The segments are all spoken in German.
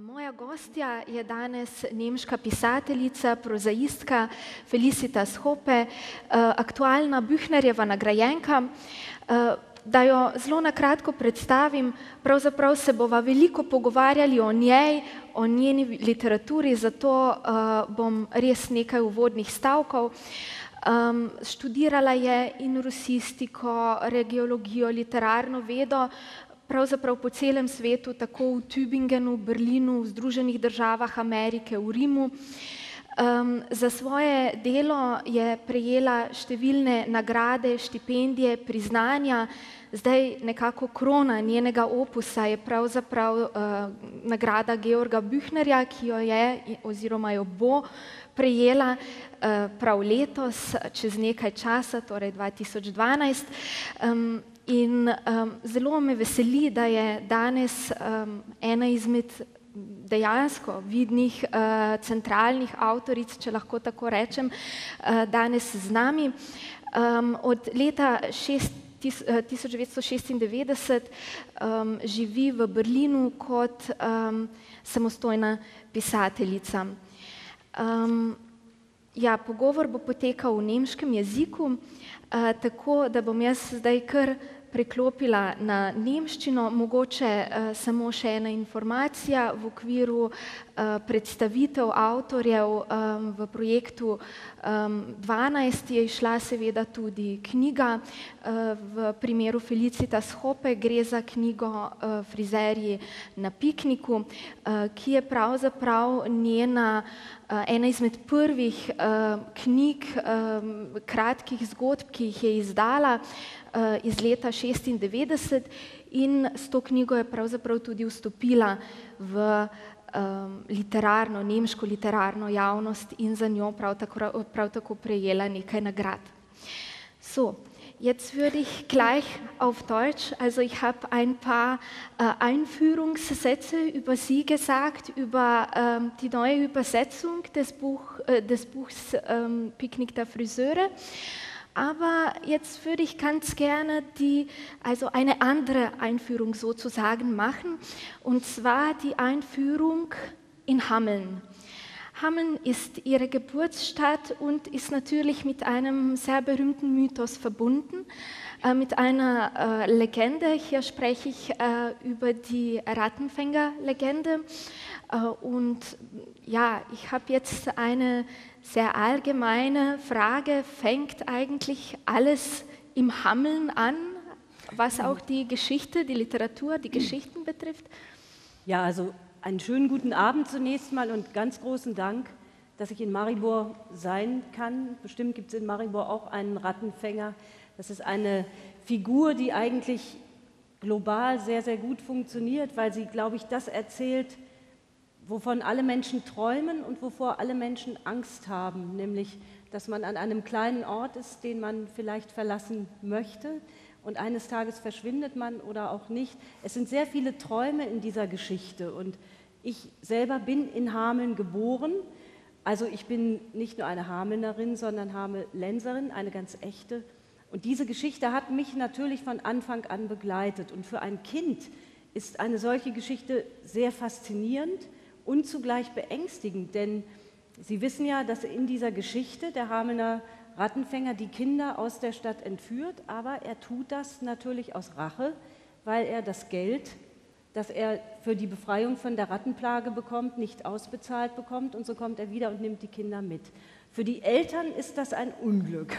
Moja gostja je danes nemška pisateljica, prozaistka Felicitas Hoppe, aktualna Büchnerjeva nagrajenka. Da jo zelo na kratko predstavim, pravzaprav se bova veliko pogovarjali o njej, o njeni literaturi, zato bom res nekaj uvodnih stavkov. Študirala je in rusistiko, regiologijo, literarno vedo, pravzaprav po celem svetu, tako v Tübingenu, Berlinu, v Združenih državah Amerike, v Rimu. Za svoje delo je prejela številne nagrade, štipendije, priznanja. Zdaj nekako krona njenega opusa je pravzaprav nagrada Georga Büchnerja, ki jo je oziroma jo bo prejela prav letos, čez nekaj časa, torej 2012. In zelo me veseli, da je danes ena izmed dejansko vidnih centralnih avtoric, če lahko tako rečem, danes z nami. Od leta 1996 živi v Berlinu kot samostojna pisateljica. Ja, pogovor bo potekal v nemškem jeziku, tako da bom jaz zdaj kar preklopila na nemščino. Mogoče samo še ena informacija v okviru predstavitev avtorjev v projektu 12 je išla seveda tudi knjiga. V primeru Felicitas Hoppe gre za knjigo Frizerji na pikniku, ki je pravzaprav njena ena izmed prvih knjig, kratkih zgodb, ki jih je izdala iz leta 1996 in s to knjigo je pravzaprav tudi vstopila v literarno, nemško literarno javnost in za njo prav tako prejela nekaj nagrad. So, jetzt würde ich gleich auf Deutsch, also ich habe ein paar Einführungssätze über Sie gesagt, über die neue Übersetzung des Buchs Picknick der Friseure. Aber jetzt würde ich ganz gerne eine andere Einführung sozusagen machen, und zwar die Einführung in Hameln. Hameln ist ihre Geburtsstadt und ist natürlich mit einem sehr berühmten Mythos verbunden, mit einer Legende. Hier spreche ich über die Rattenfängerlegende. Und ja, ich habe jetzt eine sehr allgemeine Frage: Fängt eigentlich alles im Hameln an, was auch die Geschichte, die Literatur, die Geschichten betrifft? Ja, also einen schönen guten Abend zunächst mal und ganz großen Dank, dass ich in Maribor sein kann. Bestimmt gibt es in Maribor auch einen Rattenfänger. Das ist eine Figur, die eigentlich global sehr, sehr gut funktioniert, weil sie, glaube ich, das erzählt, wovon alle Menschen träumen und wovor alle Menschen Angst haben, nämlich, dass man an einem kleinen Ort ist, den man vielleicht verlassen möchte und eines Tages verschwindet man oder auch nicht. Es sind sehr viele Träume in dieser Geschichte und ich selber bin in Hameln geboren, also ich bin nicht nur eine Hamelnerin, sondern Hamelenserin, eine ganz echte. Und diese Geschichte hat mich natürlich von Anfang an begleitet und für ein Kind ist eine solche Geschichte sehr faszinierend und zugleich beängstigend, denn Sie wissen ja, dass in dieser Geschichte der Hamelner Rattenfänger die Kinder aus der Stadt entführt, aber er tut das natürlich aus Rache, weil er das Geld, das er für die Befreiung von der Rattenplage bekommt, nicht ausbezahlt bekommt und so kommt er wieder und nimmt die Kinder mit. Für die Eltern ist das ein Unglück.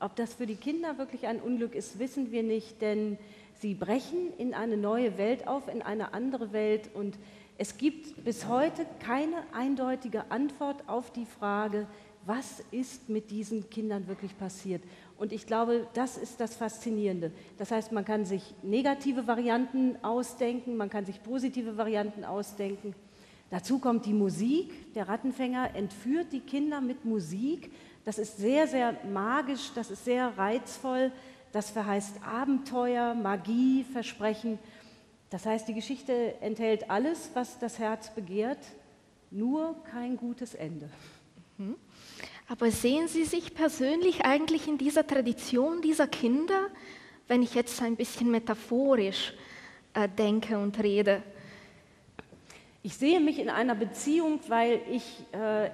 Ob das für die Kinder wirklich ein Unglück ist, wissen wir nicht, denn sie brechen in eine neue Welt auf, in eine andere Welt und es gibt bis heute keine eindeutige Antwort auf die Frage, was ist mit diesen Kindern wirklich passiert? Und ich glaube, das ist das Faszinierende. Das heißt, man kann sich negative Varianten ausdenken, man kann sich positive Varianten ausdenken. Dazu kommt die Musik. Der Rattenfänger entführt die Kinder mit Musik. Das ist sehr, sehr magisch, das ist sehr reizvoll. Das verheißt Abenteuer, Magie, Versprechen. Das heißt, die Geschichte enthält alles, was das Herz begehrt, nur kein gutes Ende. Aber sehen Sie sich persönlich eigentlich in dieser Tradition dieser Kinder, wenn ich jetzt ein bisschen metaphorisch denke und rede? Ich sehe mich in einer Beziehung, weil ich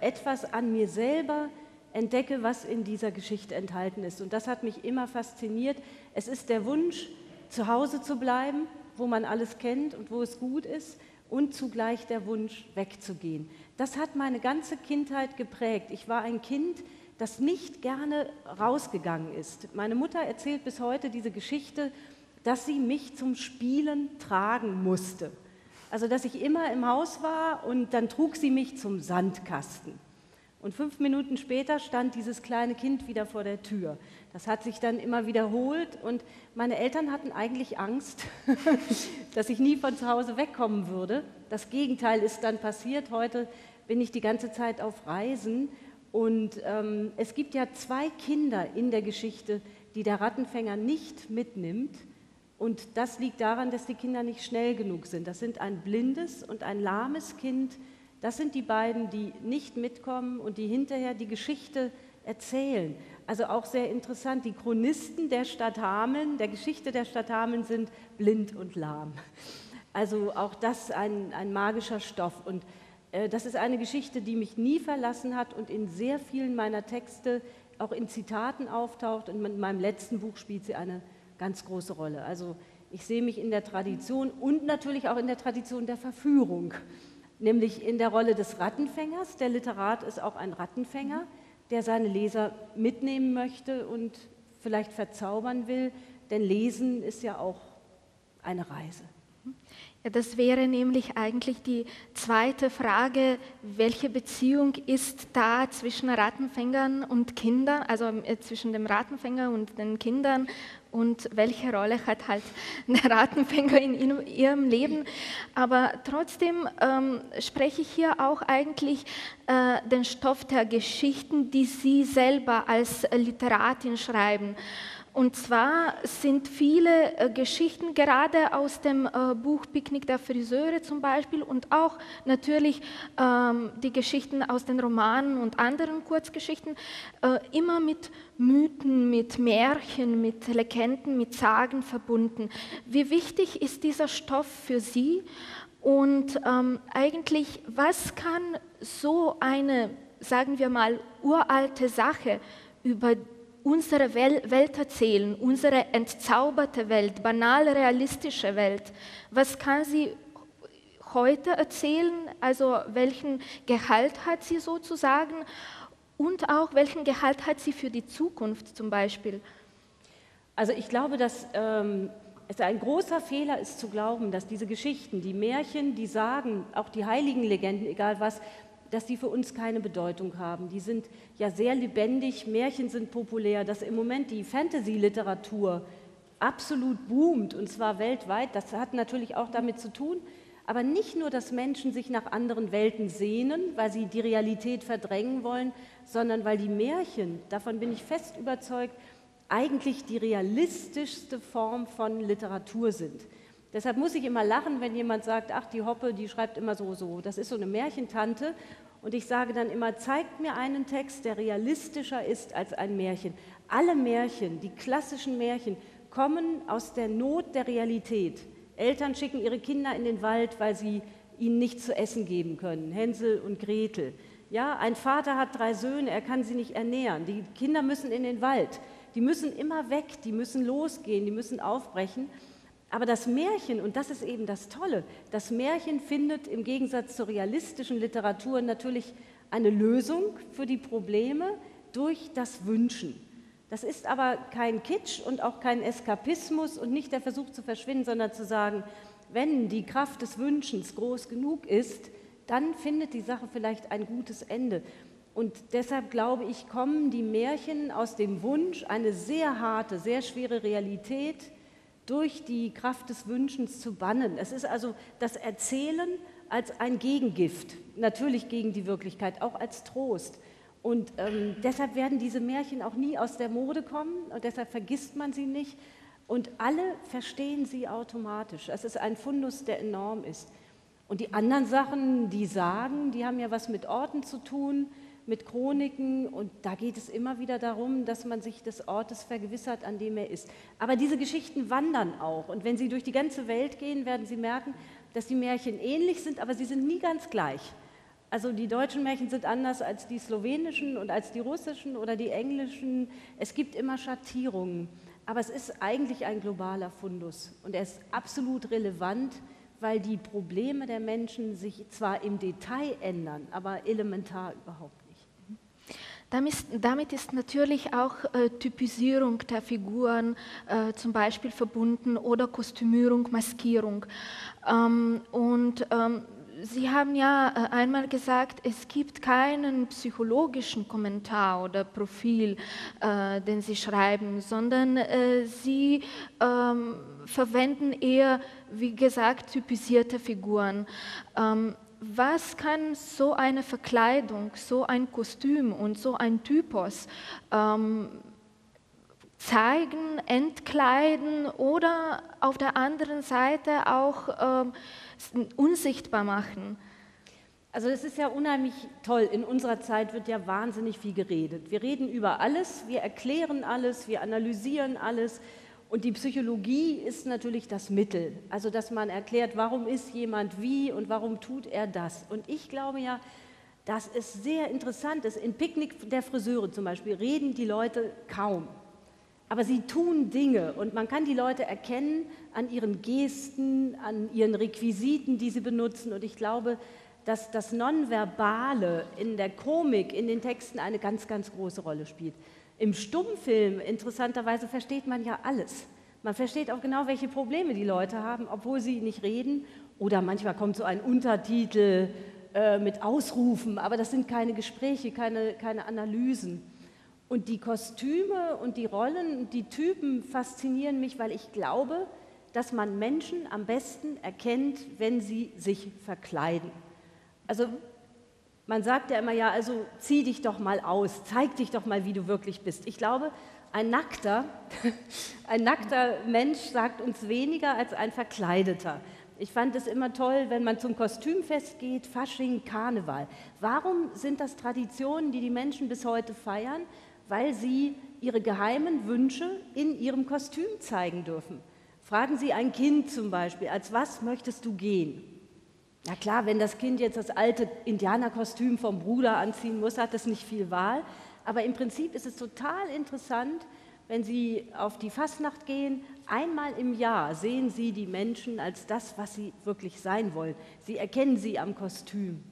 etwas an mir selber entdecke, was in dieser Geschichte enthalten ist. Und das hat mich immer fasziniert. Es ist der Wunsch, zu Hause zu bleiben, wo man alles kennt und wo es gut ist, und zugleich der Wunsch, wegzugehen. Das hat meine ganze Kindheit geprägt. Ich war ein Kind, das nicht gerne rausgegangen ist. Meine Mutter erzählt bis heute diese Geschichte, dass sie mich zum Spielen tragen musste. Also, dass ich immer im Haus war und dann trug sie mich zum Sandkasten. Und 5 Minuten später stand dieses kleine Kind wieder vor der Tür. Das hat sich dann immer wiederholt und meine Eltern hatten eigentlich Angst, dass ich nie von zu Hause wegkommen würde. Das Gegenteil ist dann passiert. Heute bin ich die ganze Zeit auf Reisen und es gibt ja 2 Kinder in der Geschichte, die der Rattenfänger nicht mitnimmt. Und das liegt daran, dass die Kinder nicht schnell genug sind. Das sind ein blindes und ein lahmes Kind. Das sind die beiden, die nicht mitkommen und die hinterher die Geschichte erzählen. Also auch sehr interessant, die Chronisten der Stadt Hameln, der Geschichte der Stadt Hameln sind blind und lahm. Also auch das ein magischer Stoff. Und das ist eine Geschichte, die mich nie verlassen hat und in sehr vielen meiner Texte auch in Zitaten auftaucht. Und in meinem letzten Buch spielt sie eine ganz große Rolle. Also ich sehe mich in der Tradition und natürlich auch in der Tradition der Verführung, nämlich in der Rolle des Rattenfängers. Der Literat ist auch ein Rattenfänger, der seine Leser mitnehmen möchte und vielleicht verzaubern will, denn Lesen ist ja auch eine Reise. Ja, das wäre nämlich eigentlich die zweite Frage, welche Beziehung ist da zwischen Rattenfängern und Kindern, also zwischen dem Rattenfänger und den Kindern, und welche Rolle hat halt der Rattenfänger in ihrem Leben. Aber trotzdem spreche ich hier auch eigentlich den Stoff der Geschichten, die Sie selber als Literatin schreiben. Und zwar sind viele Geschichten, gerade aus dem Buch Picknick der Friseure zum Beispiel, und auch natürlich die Geschichten aus den Romanen und anderen Kurzgeschichten, immer mit Mythen, mit Märchen, mit Legenden, mit Sagen verbunden. Wie wichtig ist dieser Stoff für Sie? Und eigentlich, was kann so eine, sagen wir mal, uralte Sache über unsere Welt erzählen, unsere entzauberte Welt, banale, realistische Welt? Was kann sie heute erzählen? Also welchen Gehalt hat sie sozusagen und auch welchen Gehalt hat sie für die Zukunft zum Beispiel? Also ich glaube, dass es ein großer Fehler ist zu glauben, dass diese Geschichten, die Märchen, die Sagen, auch die heiligen Legenden, egal was, dass die für uns keine Bedeutung haben. Die sind ja sehr lebendig, Märchen sind populär, dass im Moment die Fantasy-Literatur absolut boomt, und zwar weltweit. Das hat natürlich auch damit zu tun, aber nicht nur, dass Menschen sich nach anderen Welten sehnen, weil sie die Realität verdrängen wollen, sondern weil die Märchen, davon bin ich fest überzeugt, eigentlich die realistischste Form von Literatur sind. Deshalb muss ich immer lachen, wenn jemand sagt, ach, die Hoppe, die schreibt immer so, das ist so eine Märchentante. Und ich sage dann immer, zeigt mir einen Text, der realistischer ist als ein Märchen. Alle Märchen, die klassischen Märchen, kommen aus der Not der Realität. Eltern schicken ihre Kinder in den Wald, weil sie ihnen nichts zu essen geben können. Hänsel und Gretel. Ja, ein Vater hat 3 Söhne, er kann sie nicht ernähren. Die Kinder müssen in den Wald. Die müssen immer weg, die müssen losgehen, die müssen aufbrechen. Aber das Märchen, und das ist eben das Tolle, das Märchen findet im Gegensatz zur realistischen Literatur natürlich eine Lösung für die Probleme durch das Wünschen. Das ist aber kein Kitsch und auch kein Eskapismus und nicht der Versuch zu verschwinden, sondern zu sagen, wenn die Kraft des Wünschens groß genug ist, dann findet die Sache vielleicht ein gutes Ende. Und deshalb glaube ich, kommen die Märchen aus dem Wunsch, eine sehr harte, sehr schwere Realität durch die Kraft des Wünschens zu bannen. Es ist also das Erzählen als ein Gegengift, natürlich gegen die Wirklichkeit, auch als Trost. Und deshalb werden diese Märchen auch nie aus der Mode kommen und deshalb vergisst man sie nicht. Und alle verstehen sie automatisch. Es ist ein Fundus, der enorm ist. Und die anderen Sachen, die Sagen, die haben ja was mit Orten zu tun, mit Chroniken, und da geht es immer wieder darum, dass man sich des Ortes vergewissert, an dem er ist. Aber diese Geschichten wandern auch, und wenn sie durch die ganze Welt gehen, werden sie merken, dass die Märchen ähnlich sind, aber sie sind nie ganz gleich. Also die deutschen Märchen sind anders als die slowenischen und als die russischen oder die englischen. Es gibt immer Schattierungen, aber es ist eigentlich ein globaler Fundus und er ist absolut relevant, weil die Probleme der Menschen sich zwar im Detail ändern, aber elementar überhaupt nicht. Damit ist natürlich auch Typisierung der Figuren zum Beispiel verbunden oder Kostümierung, Maskierung. Sie haben ja einmal gesagt, es gibt keinen psychologischen Kommentar oder Profil, den Sie schreiben, sondern Sie verwenden eher, wie gesagt, typisierte Figuren. Was kann so eine Verkleidung, so ein Kostüm und so ein Typos zeigen, entkleiden oder auf der anderen Seite auch unsichtbar machen? Also das ist ja unheimlich toll. In unserer Zeit wird ja wahnsinnig viel geredet. Wir reden über alles, wir erklären alles, wir analysieren alles. Und die Psychologie ist natürlich das Mittel. Also dass man erklärt, warum ist jemand wie und warum tut er das. Und ich glaube ja, dass es sehr interessant ist. In Picknick der Friseure zum Beispiel reden die Leute kaum. Aber sie tun Dinge und man kann die Leute erkennen an ihren Gesten, an ihren Requisiten, die sie benutzen. Und ich glaube, dass das Nonverbale in der Komik, in den Texten eine ganz, ganz große Rolle spielt. Im Stummfilm, interessanterweise, versteht man ja alles. Man versteht auch genau, welche Probleme die Leute haben, obwohl sie nicht reden. Oder manchmal kommt so ein Untertitel mit Ausrufen, aber das sind keine Gespräche, keine Analysen. Und die Kostüme und die Rollen und die Typen faszinieren mich, weil ich glaube, dass man Menschen am besten erkennt, wenn sie sich verkleiden. Also man sagt ja immer, ja, also zieh dich doch mal aus, zeig dich doch mal, wie du wirklich bist. Ich glaube, ein nackter Mensch sagt uns weniger als ein verkleideter. Ich fand es immer toll, wenn man zum Kostümfest geht, Fasching, Karneval. Warum sind das Traditionen, die die Menschen bis heute feiern? Weil sie ihre geheimen Wünsche in ihrem Kostüm zeigen dürfen. Fragen Sie ein Kind zum Beispiel, als was möchtest du gehen? Na klar, wenn das Kind jetzt das alte Indianerkostüm vom Bruder anziehen muss, hat es nicht viel Wahl. Aber im Prinzip ist es total interessant, wenn Sie auf die Fastnacht gehen, einmal im Jahr sehen Sie die Menschen als das, was sie wirklich sein wollen. Sie erkennen sie am Kostüm.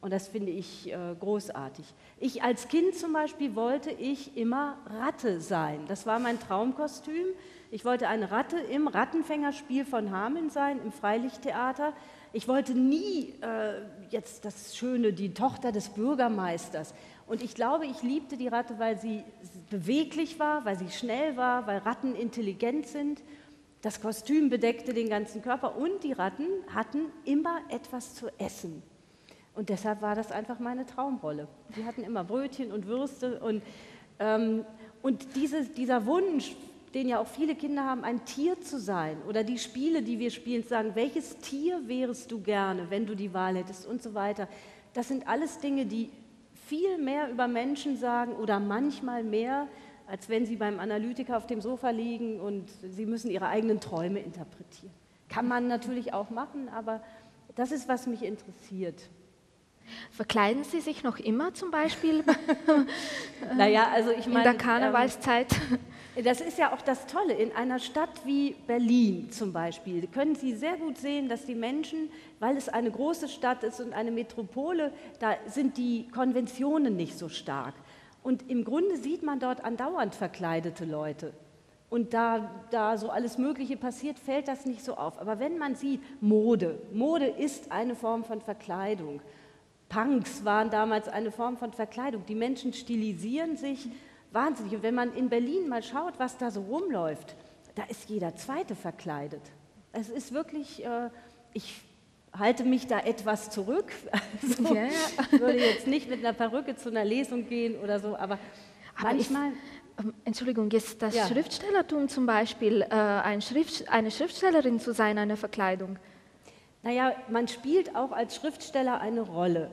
Und das finde ich großartig. Ich als Kind zum Beispiel wollte ich immer Ratte sein. Das war mein Traumkostüm. Ich wollte eine Ratte im Rattenfängerspiel von Hameln sein, im Freilichttheater. Ich wollte nie jetzt das Schöne, die Tochter des Bürgermeisters. Und ich glaube, ich liebte die Ratte, weil sie beweglich war, weil sie schnell war, weil Ratten intelligent sind. Das Kostüm bedeckte den ganzen Körper und die Ratten hatten immer etwas zu essen. Und deshalb war das einfach meine Traumrolle. Die hatten immer Brötchen und Würste und dieser Wunsch, den ja auch viele Kinder haben, ein Tier zu sein oder die Spiele, die wir spielen, sagen, welches Tier wärst du gerne, wenn du die Wahl hättest und so weiter. Das sind alles Dinge, die viel mehr über Menschen sagen oder manchmal mehr, als wenn sie beim Analytiker auf dem Sofa liegen und sie müssen ihre eigenen Träume interpretieren. Kann man natürlich auch machen, aber das ist, was mich interessiert. Verkleiden Sie sich noch immer zum Beispiel naja, also ich meine, in der Karnevalszeit? Das ist ja auch das Tolle. In einer Stadt wie Berlin zum Beispiel können Sie sehr gut sehen, dass die Menschen, weil es eine große Stadt ist und eine Metropole, da sind die Konventionen nicht so stark. Und im Grunde sieht man dort andauernd verkleidete Leute. Und da so alles Mögliche passiert, fällt das nicht so auf. Aber wenn man sieht, Mode ist eine Form von Verkleidung. Punks waren damals eine Form von Verkleidung. Die Menschen stilisieren sich wahnsinnig. Und wenn man in Berlin mal schaut, was da so rumläuft, da ist jeder Zweite verkleidet. Es ist wirklich, ich halte mich da etwas zurück. Also, ja. Ich würde jetzt nicht mit einer Perücke zu einer Lesung gehen oder so, aber manchmal... Entschuldigung, ist das Schriftstellertum zum Beispiel, eine Schriftstellerin zu sein, eine Verkleidung? Naja, man spielt auch als Schriftsteller eine Rolle.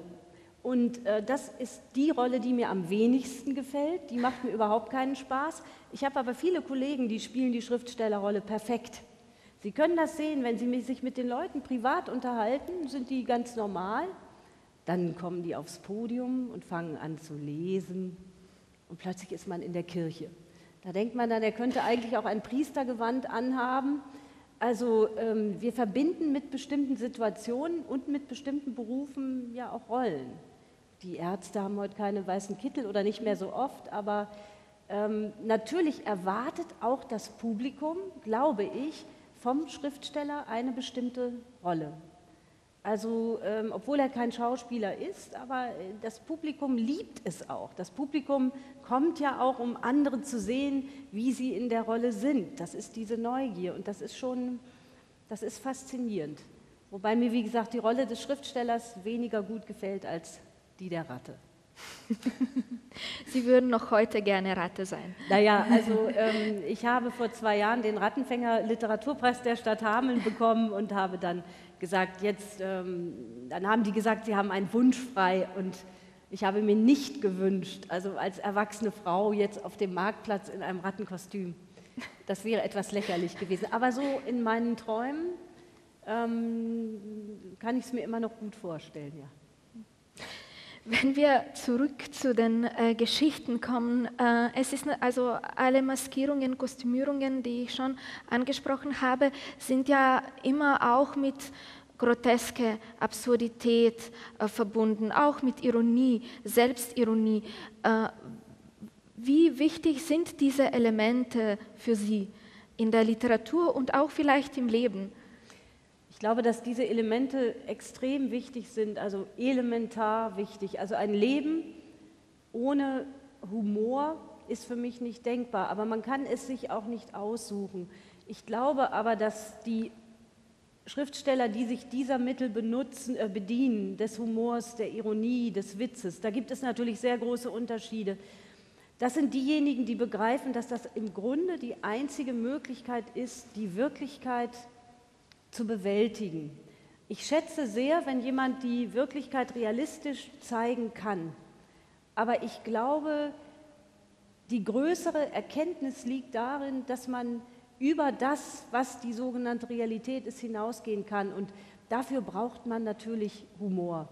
Und das ist die Rolle, die mir am wenigsten gefällt. Die macht mir überhaupt keinen Spaß. Ich habe aber viele Kollegen, die spielen die Schriftstellerrolle perfekt. Sie können das sehen, wenn Sie sich mit den Leuten privat unterhalten, sind die ganz normal, dann kommen die aufs Podium und fangen an zu lesen und plötzlich ist man in der Kirche. Da denkt man dann, er könnte eigentlich auch ein Priestergewand anhaben. Also wir verbinden mit bestimmten Situationen und mit bestimmten Berufen ja auch Rollen. Die Ärzte haben heute keine weißen Kittel oder nicht mehr so oft, aber natürlich erwartet auch das Publikum, glaube ich, vom Schriftsteller eine bestimmte Rolle. Also, obwohl er kein Schauspieler ist, aber das Publikum liebt es auch. Das Publikum kommt ja auch, um andere zu sehen, wie sie in der Rolle sind. Das ist diese Neugier und das ist schon, das ist faszinierend. Wobei mir, wie gesagt, die Rolle des Schriftstellers weniger gut gefällt als die der Ratte. Sie würden noch heute gerne Ratte sein. Naja, also ich habe vor 2 Jahren den Rattenfängerlegende-Literaturpreis der Stadt Hameln bekommen und habe dann gesagt, jetzt, dann haben die gesagt, sie haben einen Wunsch frei und ich habe mir nicht gewünscht, also als erwachsene Frau jetzt auf dem Marktplatz in einem Rattenkostüm. Das wäre etwas lächerlich gewesen. Aber so in meinen Träumen kann ich es mir immer noch gut vorstellen, ja. Wenn wir zurück zu den Geschichten kommen, es ist also alle Maskierungen, Kostümierungen, die ich schon angesprochen habe, sind ja immer auch mit groteske Absurdität verbunden, auch mit Ironie, Selbstironie. Wie wichtig sind diese Elemente für Sie in der Literatur und auch vielleicht im Leben? Ich glaube, dass diese Elemente extrem wichtig sind, also elementar wichtig. Also ein Leben ohne Humor ist für mich nicht denkbar, aber man kann es sich auch nicht aussuchen. Ich glaube aber, dass die Schriftsteller, die sich dieser Mittel bedienen, des Humors, der Ironie, des Witzes, da gibt es natürlich sehr große Unterschiede. Das sind diejenigen, die begreifen, dass das im Grunde die einzige Möglichkeit ist, die Wirklichkeit zu bewältigen. Ich schätze sehr, wenn jemand die Wirklichkeit realistisch zeigen kann. Aber ich glaube, die größere Erkenntnis liegt darin, dass man über das, was die sogenannte Realität ist, hinausgehen kann. Und dafür braucht man natürlich Humor.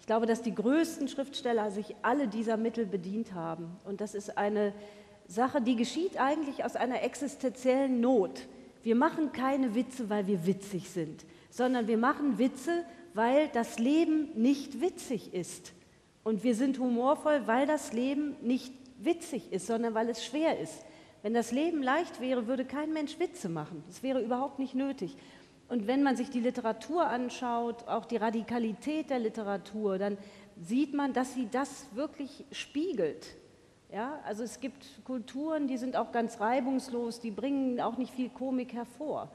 Ich glaube, dass die größten Schriftsteller sich alle dieser Mittel bedient haben. Und das ist eine Sache, die geschieht eigentlich aus einer existenziellen Not. Wir machen keine Witze, weil wir witzig sind, sondern wir machen Witze, weil das Leben nicht witzig ist. Und wir sind humorvoll, weil das Leben nicht witzig ist, sondern weil es schwer ist. Wenn das Leben leicht wäre, würde kein Mensch Witze machen. Das wäre überhaupt nicht nötig. Und wenn man sich die Literatur anschaut, auch die Radikalität der Literatur, dann sieht man, dass sie das wirklich spiegelt. Ja, also es gibt Kulturen, die sind auch ganz reibungslos, die bringen auch nicht viel Komik hervor.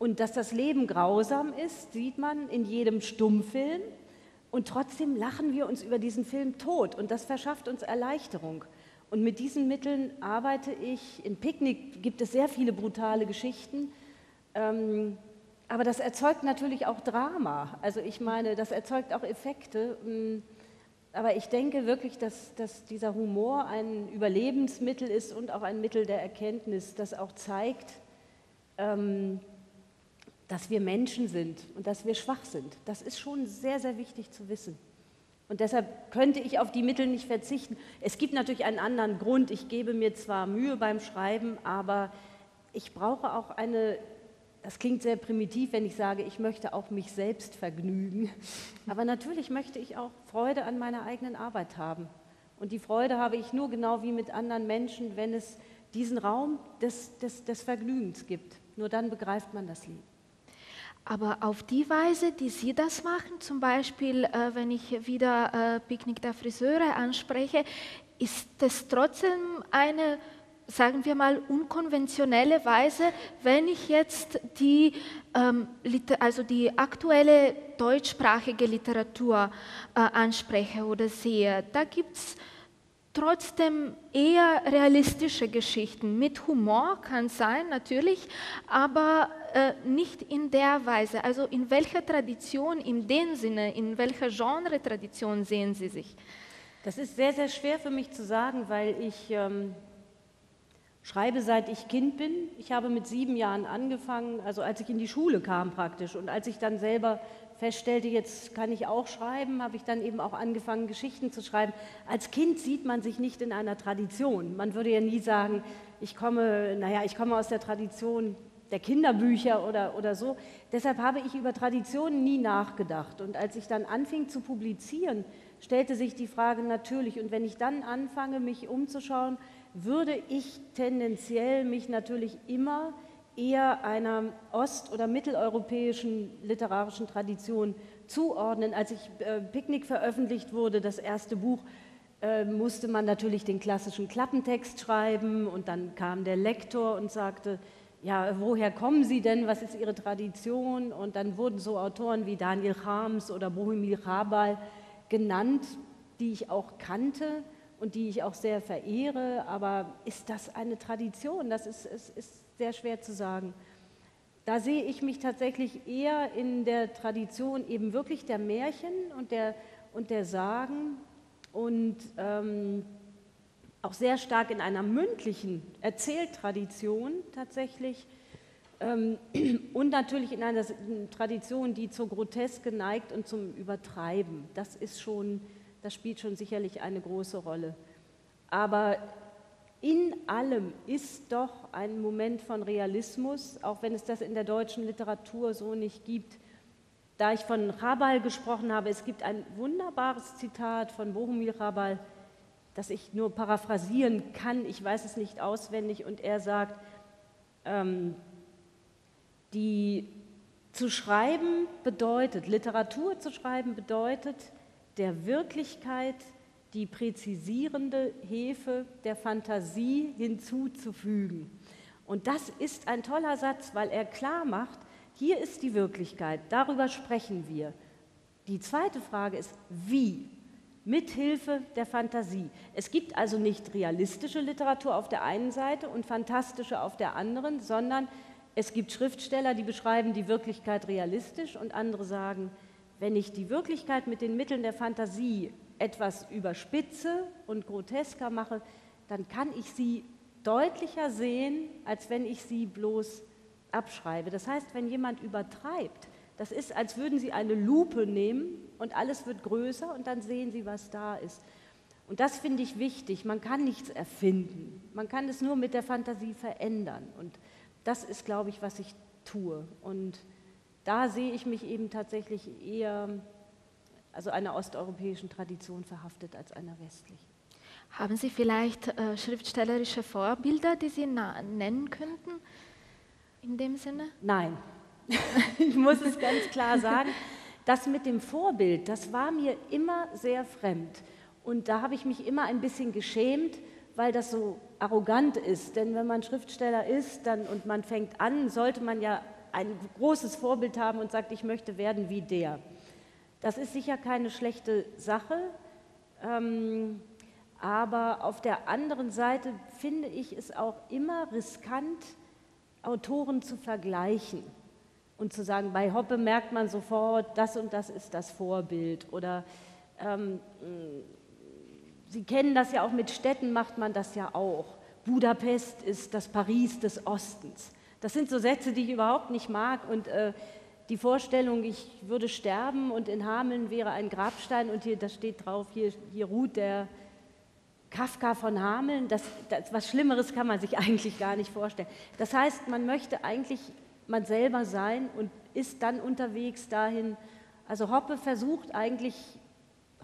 Und dass das Leben grausam ist, sieht man in jedem Stummfilm. Und trotzdem lachen wir uns über diesen Film tot. Und das verschafft uns Erleichterung. Und mit diesen Mitteln arbeite ich. In Picknick gibt es sehr viele brutale Geschichten. Aber das erzeugt natürlich auch Drama. Also ich meine, das erzeugt auch Effekte. Aber ich denke wirklich, dass dieser Humor ein Überlebensmittel ist und auch ein Mittel der Erkenntnis, das auch zeigt, dass wir Menschen sind und dass wir schwach sind. Das ist schon sehr, sehr wichtig zu wissen. Und deshalb könnte ich auf die Mittel nicht verzichten. Es gibt natürlich einen anderen Grund. Ich gebe mir zwar Mühe beim Schreiben, aber ich brauche auch eine... Das klingt sehr primitiv, wenn ich sage, ich möchte auch mich selbst vergnügen. Aber natürlich möchte ich auch Freude an meiner eigenen Arbeit haben. Und die Freude habe ich nur genau wie mit anderen Menschen, wenn es diesen Raum des Vergnügens gibt. Nur dann begreift man das Leben. Aber auf die Weise, die Sie das machen, zum Beispiel, wenn ich wieder Picknick der Friseure anspreche, ist das trotzdem eine, sagen wir mal, unkonventionelle Weise, wenn ich jetzt die aktuelle deutschsprachige Literatur anspreche oder sehe. Da gibt es trotzdem eher realistische Geschichten. Mit Humor kann es sein, natürlich, aber nicht in der Weise. Also in welcher Tradition, in dem Sinne, in welcher Genre-Tradition sehen Sie sich? Das ist sehr, sehr schwer für mich zu sagen, weil ich... schreibe, seit ich Kind bin. Ich habe mit 7 Jahren angefangen, also als ich in die Schule kam praktisch. Und als ich dann selber feststellte, jetzt kann ich auch schreiben, habe ich dann eben auch angefangen, Geschichten zu schreiben. Als Kind sieht man sich nicht in einer Tradition. Man würde ja nie sagen, ich komme aus der Tradition der Kinderbücher oder so. Deshalb habe ich über Traditionen nie nachgedacht. Und als ich dann anfing zu publizieren, stellte sich die Frage natürlich, und wenn ich dann anfange, mich umzuschauen, würde ich tendenziell mich natürlich immer eher einer ost- oder mitteleuropäischen literarischen Tradition zuordnen. Als ich Picknick veröffentlicht wurde, das erste Buch, musste man natürlich den klassischen Klappentext schreiben und dann kam der Lektor und sagte, ja, woher kommen Sie denn, was ist Ihre Tradition? Und dann wurden so Autoren wie Daniel Charms oder Bohumil Rabal genannt, die ich auch kannte und die ich auch sehr verehre, aber ist das eine Tradition? Das ist sehr schwer zu sagen. Da sehe ich mich tatsächlich eher in der Tradition eben wirklich der Märchen und der Sagen und auch sehr stark in einer mündlichen Erzähltradition tatsächlich und natürlich in einer Tradition, die zur Groteske neigt und zum Übertreiben. Das spielt schon sicherlich eine große Rolle. Aber in allem ist doch ein Moment von Realismus, auch wenn es das in der deutschen Literatur so nicht gibt. Da ich von Rabal gesprochen habe, es gibt ein wunderbares Zitat von Bohumil Rabal, das ich nur paraphrasieren kann, ich weiß es nicht auswendig, und er sagt, Literatur zu schreiben bedeutet, der Wirklichkeit die präzisierende Hefe der Fantasie hinzuzufügen. Und das ist ein toller Satz, weil er klar macht, hier ist die Wirklichkeit, darüber sprechen wir. Die zweite Frage ist, wie? Mithilfe der Fantasie. Es gibt also nicht realistische Literatur auf der einen Seite und fantastische auf der anderen, sondern es gibt Schriftsteller, die beschreiben die Wirklichkeit realistisch und andere sagen, wenn ich die Wirklichkeit mit den Mitteln der Fantasie etwas überspitze und grotesker mache, dann kann ich sie deutlicher sehen, als wenn ich sie bloß abschreibe. Das heißt, wenn jemand übertreibt, das ist, als würden Sie eine Lupe nehmen und alles wird größer und dann sehen Sie, was da ist. Und das finde ich wichtig. Man kann nichts erfinden. Man kann es nur mit der Fantasie verändern. Und das ist, glaube ich, was ich tue. Und da sehe ich mich eben tatsächlich eher einer osteuropäischen Tradition verhaftet als einer westlichen. Haben Sie vielleicht schriftstellerische Vorbilder, die Sie nennen könnten in dem Sinne? Nein, ich muss es ganz klar sagen. Das mit dem Vorbild, das war mir immer sehr fremd. Und da habe ich mich immer ein bisschen geschämt, weil das so arrogant ist. Denn wenn man Schriftsteller ist und man fängt an, sollte man ja ein großes Vorbild haben und sagt, ich möchte werden wie der. Das ist sicher keine schlechte Sache, aber auf der anderen Seite finde ich es auch immer riskant, Autoren zu vergleichen und zu sagen, bei Hoppe merkt man sofort, das und das ist das Vorbild. Oder Sie kennen das ja auch, mit Städten macht man das ja auch. Budapest ist das Paris des Ostens. Das sind so Sätze, die ich überhaupt nicht mag, und die Vorstellung, ich würde sterben und in Hameln wäre ein Grabstein und hier, da steht drauf, hier ruht der Kafka von Hameln, was Schlimmeres kann man sich eigentlich gar nicht vorstellen. Das heißt, man möchte eigentlich man selber sein und ist dann unterwegs dahin. Also Hoppe versucht eigentlich,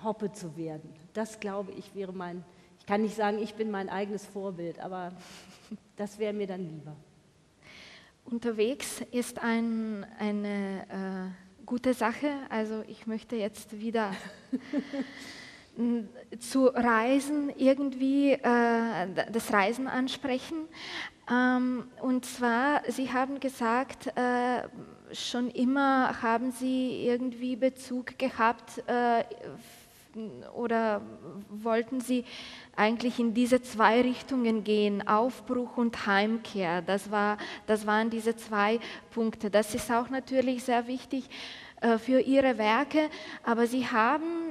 Hoppe zu werden. Das, glaube ich, wäre ich kann nicht sagen, ich bin mein eigenes Vorbild, aber das wäre mir dann lieber. Unterwegs ist eine gute Sache, also ich möchte jetzt wieder zu Reisen irgendwie, das Reisen ansprechen. Und zwar, Sie haben gesagt, schon immer haben Sie irgendwie Bezug gehabt oder wollten Sie eigentlich in diese zwei Richtungen gehen, Aufbruch und Heimkehr? Das waren diese zwei Punkte. Das ist auch natürlich sehr wichtig für Ihre Werke, aber Sie haben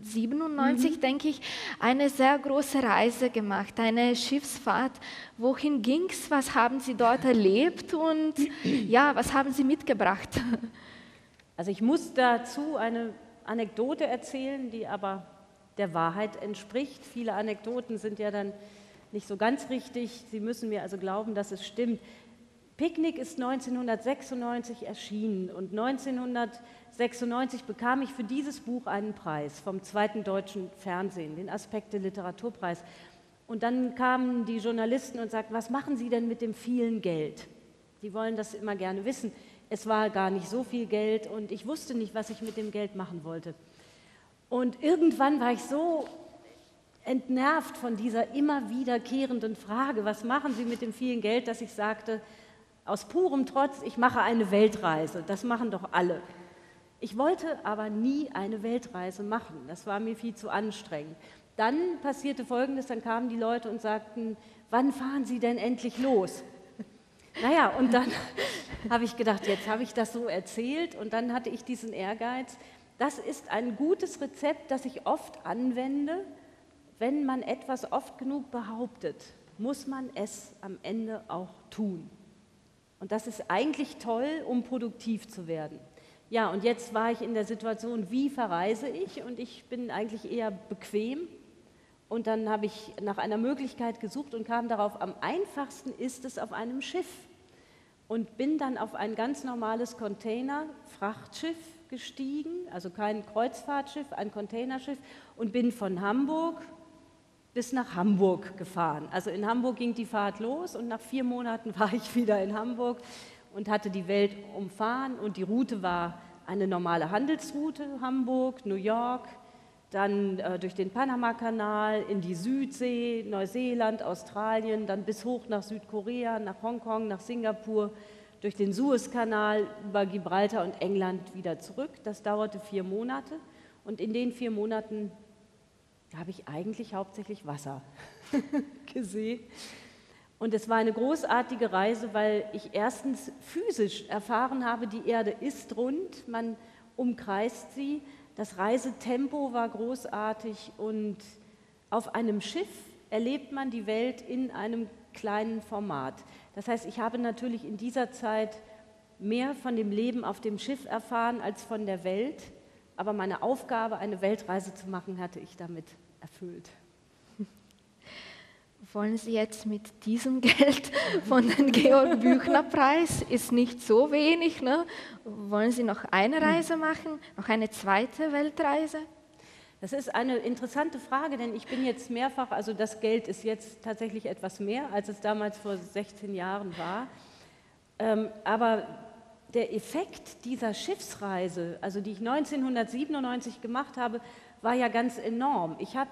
1997, denke ich, eine sehr große Reise gemacht, eine Schiffsfahrt. Wohin ging es? Was haben Sie dort erlebt? Und ja, was haben Sie mitgebracht? Also ich muss dazu eine Anekdote erzählen, die aber der Wahrheit entspricht. Viele Anekdoten sind ja dann nicht so ganz richtig. Sie müssen mir also glauben, dass es stimmt. Picknick ist 1996 erschienen und 1996 bekam ich für dieses Buch einen Preis vom Zweiten Deutschen Fernsehen, den Aspekte-Literaturpreis. Und dann kamen die Journalisten und sagten, was machen Sie denn mit dem vielen Geld? Die wollen das immer gerne wissen. Es war gar nicht so viel Geld und ich wusste nicht, was ich mit dem Geld machen wollte. Und irgendwann war ich so entnervt von dieser immer wiederkehrenden Frage, was machen Sie mit dem vielen Geld, dass ich sagte, aus purem Trotz, ich mache eine Weltreise, das machen doch alle. Ich wollte aber nie eine Weltreise machen, das war mir viel zu anstrengend. Dann passierte Folgendes, dann kamen die Leute und sagten, wann fahren Sie denn endlich los? Naja, und dann habe ich gedacht, jetzt habe ich das so erzählt und dann hatte ich diesen Ehrgeiz. Das ist ein gutes Rezept, das ich oft anwende, wenn man etwas oft genug behauptet, muss man es am Ende auch tun. Und das ist eigentlich toll, um produktiv zu werden. Ja, und jetzt war ich in der Situation, wie verreise ich? Und ich bin eigentlich eher bequem. Und dann habe ich nach einer Möglichkeit gesucht und kam darauf, am einfachsten ist es auf einem Schiff. Und bin dann auf ein ganz normales Container-Frachtschiff gestiegen, also kein Kreuzfahrtschiff, ein Containerschiff, und bin von Hamburg bis nach Hamburg gefahren. Also in Hamburg ging die Fahrt los und nach 4 Monaten war ich wieder in Hamburg und hatte die Welt umfahren und die Route war eine normale Handelsroute, Hamburg, New York, dann durch den Panamakanal in die Südsee, Neuseeland, Australien, dann bis hoch nach Südkorea, nach Hongkong, nach Singapur, durch den Suezkanal, über Gibraltar und England wieder zurück. Das dauerte 4 Monate und in den 4 Monaten habe ich eigentlich hauptsächlich Wasser gesehen. Und es war eine großartige Reise, weil ich erstens physisch erfahren habe, die Erde ist rund, man umkreist sie. Das Reisetempo war großartig und auf einem Schiff erlebt man die Welt in einem kleinen Format. Das heißt, ich habe natürlich in dieser Zeit mehr von dem Leben auf dem Schiff erfahren als von der Welt. Aber meine Aufgabe, eine Weltreise zu machen, hatte ich damit erfüllt. Wollen Sie jetzt mit diesem Geld von dem Georg Büchner Preis, ist nicht so wenig, ne? Wollen Sie noch eine Reise machen, noch eine zweite Weltreise? Das ist eine interessante Frage, denn ich bin jetzt mehrfach, also das Geld ist jetzt tatsächlich etwas mehr, als es damals vor 16 Jahren war. Aber der Effekt dieser Schiffsreise, also die ich 1997 gemacht habe, war ja ganz enorm. Ich habe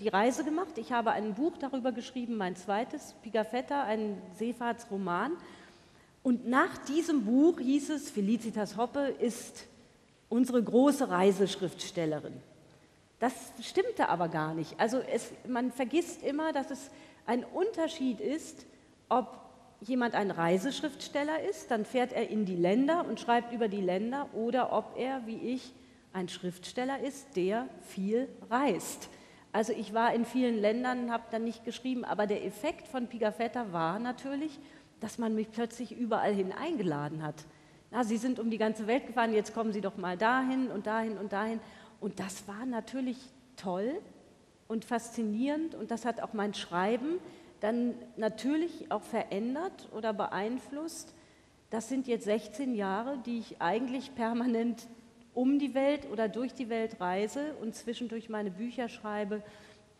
die Reise gemacht, ich habe ein Buch darüber geschrieben, mein zweites, Pigafetta, ein Seefahrtsroman. Und nach diesem Buch hieß es, Felicitas Hoppe ist unsere große Reiseschriftstellerin. Das stimmte aber gar nicht. Also man vergisst immer, dass es ein Unterschied ist, ob jemand ein Reiseschriftsteller ist, dann fährt er in die Länder und schreibt über die Länder, oder ob er, wie ich, ein Schriftsteller ist, der viel reist. Also ich war in vielen Ländern, habe dann nicht geschrieben, aber der Effekt von Pigafetta war natürlich, dass man mich plötzlich überall hin eingeladen hat. Na, Sie sind um die ganze Welt gefahren, jetzt kommen Sie doch mal dahin und dahin und dahin. Und das war natürlich toll und faszinierend und das hat auch mein Schreiben dann natürlich auch verändert oder beeinflusst. Das sind jetzt 16 Jahre, die ich eigentlich permanent um die Welt oder durch die Welt reise und zwischendurch meine Bücher schreibe.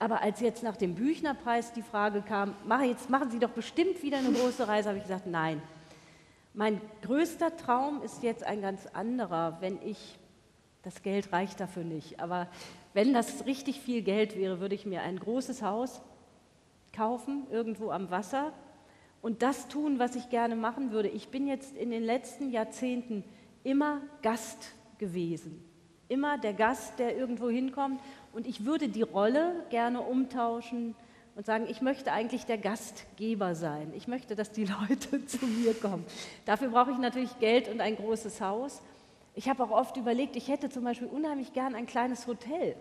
Aber als jetzt nach dem Büchnerpreis die Frage kam, jetzt machen Sie doch bestimmt wieder eine große Reise, habe ich gesagt, nein. Mein größter Traum ist jetzt ein ganz anderer, wenn ich, das Geld reicht dafür nicht, aber wenn das richtig viel Geld wäre, würde ich mir ein großes Haus kaufen, irgendwo am Wasser und das tun, was ich gerne machen würde. Ich bin jetzt in den letzten Jahrzehnten immer Gast gewesen, immer der Gast, der irgendwo hinkommt und ich würde die Rolle gerne umtauschen und sagen, ich möchte eigentlich der Gastgeber sein. Ich möchte, dass die Leute zu mir kommen. Dafür brauche ich natürlich Geld und ein großes Haus. Ich habe auch oft überlegt, ich hätte zum Beispiel unheimlich gern ein kleines Hotel.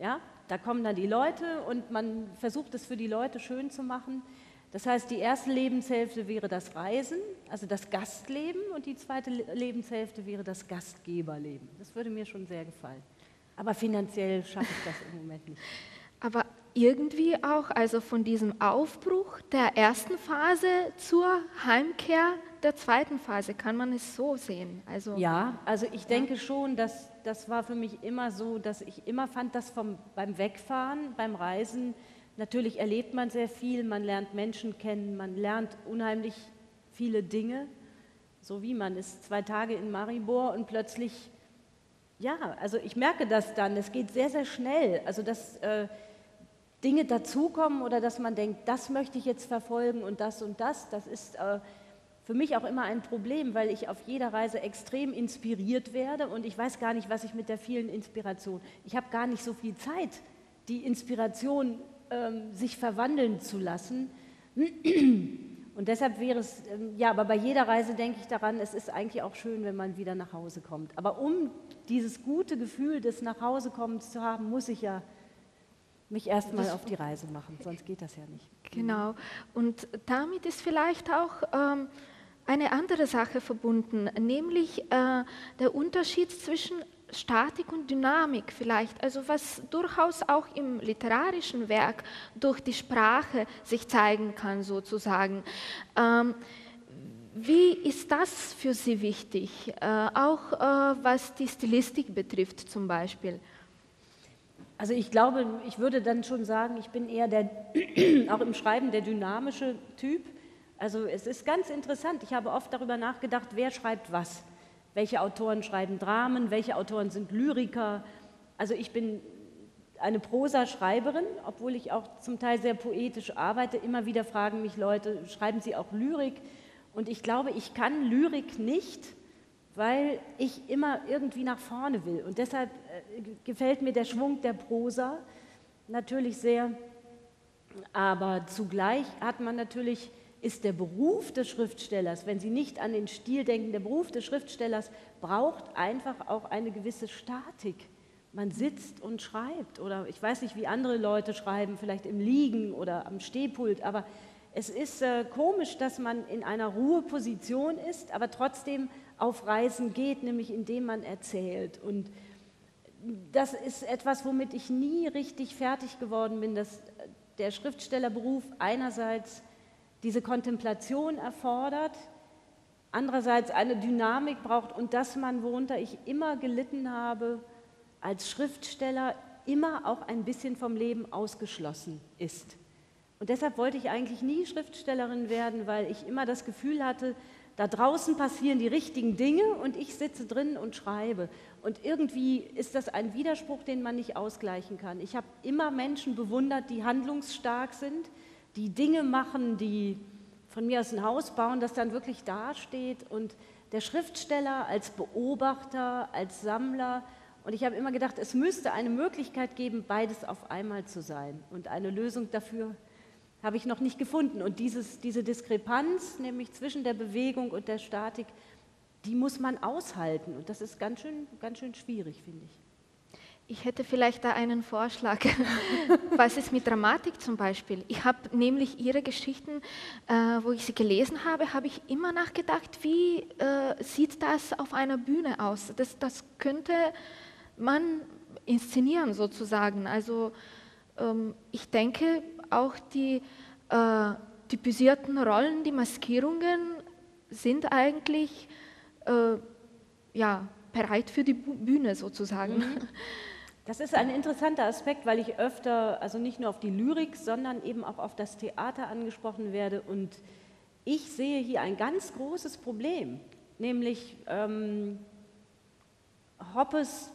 Ja? Da kommen dann die Leute und man versucht es für die Leute schön zu machen. Das heißt, die erste Lebenshälfte wäre das Reisen, also das Gastleben, und die zweite Lebenshälfte wäre das Gastgeberleben. Das würde mir schon sehr gefallen. Aber finanziell schaffe ich das im Moment nicht. Aber irgendwie auch, also von diesem Aufbruch der ersten Phase zur Heimkehr der zweiten Phase, kann man es so sehen? Also, ja, also ich denke schon, dass das war für mich immer so, dass ich immer fand, dass beim Wegfahren, beim Reisen, natürlich erlebt man sehr viel, man lernt Menschen kennen, man lernt unheimlich viele Dinge, so wie man ist 2 Tage in Maribor und plötzlich, ja, also ich merke das dann, es geht sehr, sehr schnell, also dass Dinge dazukommen oder dass man denkt, das möchte ich jetzt verfolgen und das ist für mich auch immer ein Problem, weil ich auf jeder Reise extrem inspiriert werde und ich weiß gar nicht, was ich mit der vielen Inspiration, ich habe gar nicht so viel Zeit, die Inspiration sich verwandeln zu lassen. Und deshalb wäre es, ja, aber bei jeder Reise denke ich daran, es ist eigentlich auch schön, wenn man wieder nach Hause kommt. Aber um dieses gute Gefühl des Nachhausekommens zu haben, muss ich ja mich erstmal auf die Reise machen, sonst geht das ja nicht. Genau. Und damit ist vielleicht auch eine andere Sache verbunden, nämlich der Unterschied zwischen Statik und Dynamik vielleicht, also was durchaus auch im literarischen Werk durch die Sprache sich zeigen kann sozusagen. Wie ist das für Sie wichtig, auch was die Stilistik betrifft zum Beispiel? Also ich glaube, ich würde dann schon sagen, ich bin eher der, auch im Schreiben, der dynamische Typ. Also es ist ganz interessant, ich habe oft darüber nachgedacht, wer schreibt was. Welche Autoren schreiben Dramen, welche Autoren sind Lyriker? Also ich bin eine Prosa-Schreiberin, obwohl ich auch zum Teil sehr poetisch arbeite. Immer wieder fragen mich Leute, schreiben Sie auch Lyrik? Und ich glaube, ich kann Lyrik nicht, weil ich immer irgendwie nach vorne will. Und deshalb gefällt mir der Schwung der Prosa natürlich sehr. Aber zugleich hat man natürlich... ist der Beruf des Schriftstellers, wenn Sie nicht an den Stil denken, der Beruf des Schriftstellers braucht einfach auch eine gewisse Statik. Man sitzt und schreibt oder ich weiß nicht, wie andere Leute schreiben, vielleicht im Liegen oder am Stehpult, aber es ist komisch, dass man in einer Ruheposition ist, aber trotzdem auf Reisen geht, nämlich indem man erzählt. Und das ist etwas, womit ich nie richtig fertig geworden bin, dass der Schriftstellerberuf einerseits diese Kontemplation erfordert, andererseits eine Dynamik braucht und dass man, worunter ich immer gelitten habe, als Schriftsteller immer auch ein bisschen vom Leben ausgeschlossen ist. Und deshalb wollte ich eigentlich nie Schriftstellerin werden, weil ich immer das Gefühl hatte, da draußen passieren die richtigen Dinge und ich sitze drin und schreibe. Und irgendwie ist das ein Widerspruch, den man nicht ausgleichen kann. Ich habe immer Menschen bewundert, die handlungsstark sind, die Dinge machen, die von mir aus ein Haus bauen, das dann wirklich dasteht. Und der Schriftsteller als Beobachter, als Sammler. Und ich habe immer gedacht, es müsste eine Möglichkeit geben, beides auf einmal zu sein. Und eine Lösung dafür habe ich noch nicht gefunden. Und diese Diskrepanz, nämlich zwischen der Bewegung und der Statik, die muss man aushalten. Und das ist ganz schön schwierig, finde ich. Ich hätte vielleicht da einen Vorschlag. Was ist mit Dramatik zum Beispiel? Ich habe nämlich Ihre Geschichten, wo ich sie gelesen habe, habe ich immer nachgedacht, wie sieht das auf einer Bühne aus? Das könnte man inszenieren sozusagen. Also ich denke, auch die typisierten Rollen, die Maskierungen sind eigentlich ja, bereit für die Bühne sozusagen. Mhm. Das ist ein interessanter Aspekt, weil ich öfter, also nicht nur auf die Lyrik, sondern eben auch auf das Theater angesprochen werde. Und ich sehe hier ein ganz großes Problem, nämlich Hoppes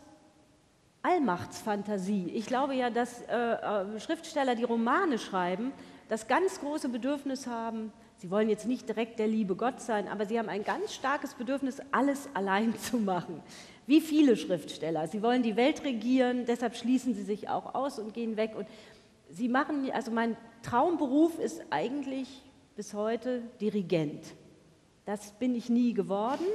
Allmachtsfantasie. Ich glaube ja, dass Schriftsteller, die Romane schreiben, das ganz große Bedürfnis haben, sie wollen jetzt nicht direkt der liebe Gott sein, aber sie haben ein ganz starkes Bedürfnis, alles allein zu machen. Wie viele Schriftsteller. Sie wollen die Welt regieren, deshalb schließen sie sich auch aus und gehen weg. Und sie machen, also mein Traumberuf ist eigentlich bis heute Dirigent. Das bin ich nie geworden.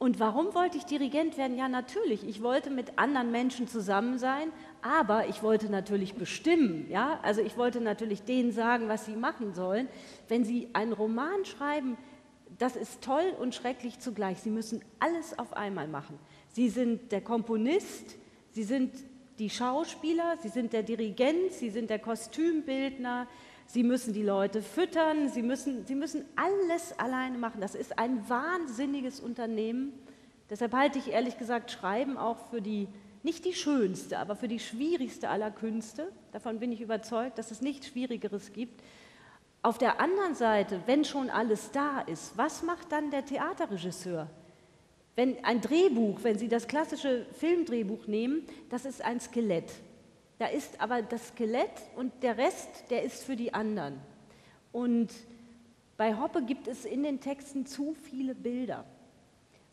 Und warum wollte ich Dirigent werden? Ja, natürlich, ich wollte mit anderen Menschen zusammen sein, aber ich wollte natürlich bestimmen. Ja? Also ich wollte natürlich denen sagen, was sie machen sollen. Wenn sie einen Roman schreiben, das ist toll und schrecklich zugleich. Sie müssen alles auf einmal machen. Sie sind der Komponist, sie sind die Schauspieler, sie sind der Dirigent, sie sind der Kostümbildner, sie müssen die Leute füttern, sie müssen alles alleine machen. Das ist ein wahnsinniges Unternehmen. Deshalb halte ich ehrlich gesagt Schreiben auch für die, nicht die schönste, aber für die schwierigste aller Künste. Davon bin ich überzeugt, dass es nichts Schwierigeres gibt. Auf der anderen Seite, wenn schon alles da ist, was macht dann der Theaterregisseur? Wenn ein Drehbuch, wenn Sie das klassische Filmdrehbuch nehmen, das ist ein Skelett. Da ist aber das Skelett und der Rest, der ist für die anderen. Und bei Hoppe gibt es in den Texten zu viele Bilder.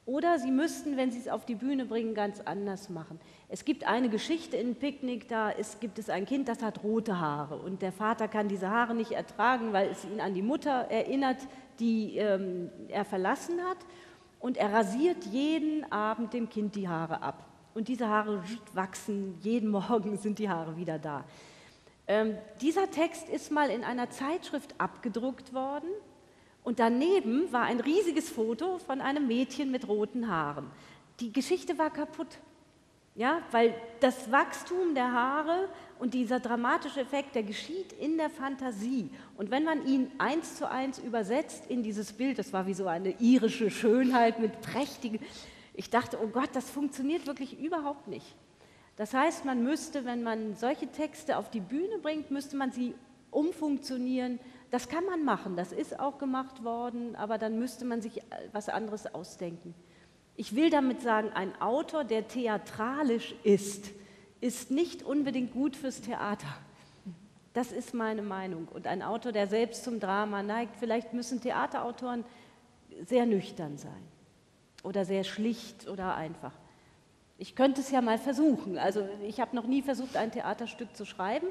Oder sie müssten, wenn sie es auf die Bühne bringen, ganz anders machen. Es gibt eine Geschichte in Picknick, da gibt es ein Kind, das hat rote Haare. Und der Vater kann diese Haare nicht ertragen, weil es ihn an die Mutter erinnert, die er verlassen hat. Und er rasiert jeden Abend dem Kind die Haare ab. Und diese Haare wachsen, jeden Morgen sind die Haare wieder da. Dieser Text ist mal in einer Zeitschrift abgedruckt worden und daneben war ein riesiges Foto von einem Mädchen mit roten Haaren. Die Geschichte war kaputt, ja, weil das Wachstum der Haare und dieser dramatische Effekt, der geschieht in der Fantasie. Und wenn man ihn 1:1 übersetzt in dieses Bild, das war wie so eine irische Schönheit mit prächtigen... Ich dachte, oh Gott, das funktioniert wirklich überhaupt nicht. Das heißt, man müsste, wenn man solche Texte auf die Bühne bringt, müsste man sie umfunktionieren. Das kann man machen, das ist auch gemacht worden, aber dann müsste man sich was anderes ausdenken. Ich will damit sagen, ein Autor, der theatralisch ist, ist nicht unbedingt gut fürs Theater. Das ist meine Meinung. Und ein Autor, der selbst zum Drama neigt, vielleicht müssen Theaterautoren sehr nüchtern sein. Oder sehr schlicht oder einfach. Ich könnte es ja mal versuchen. Also ich habe noch nie versucht, ein Theaterstück zu schreiben.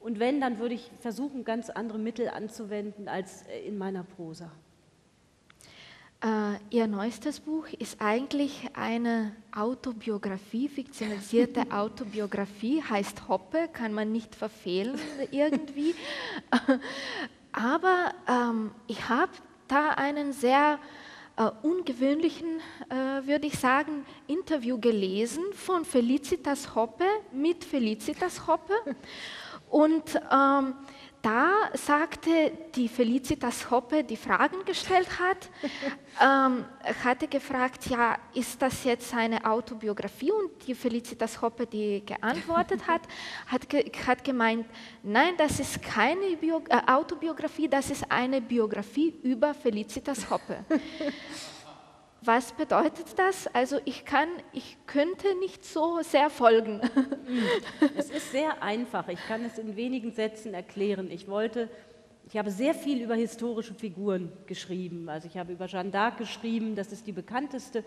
Und wenn, dann würde ich versuchen, ganz andere Mittel anzuwenden als in meiner Prosa. Ihr neuestes Buch ist eigentlich eine Autobiografie, fiktionalisierte Autobiografie, heißt Hoppe, kann man nicht verfehlen irgendwie. Aber ich habe da einen sehr... ungewöhnlichen, würde ich sagen, Interview gelesen von Felicitas Hoppe mit Felicitas Hoppe. Und da sagte die Felicitas Hoppe, die Fragen gestellt hat, hatte gefragt, ja, ist das jetzt eine Autobiografie? Und die Felicitas Hoppe, die geantwortet hat, hat gemeint, nein, das ist keine Autobiografie, das ist eine Biografie über Felicitas Hoppe. Was bedeutet das? Also ich könnte nicht so sehr folgen. Es ist sehr einfach. Ich kann es in wenigen Sätzen erklären. Ich habe sehr viel über historische Figuren geschrieben. Also ich habe über Jeanne d'Arc geschrieben, das ist die bekannteste,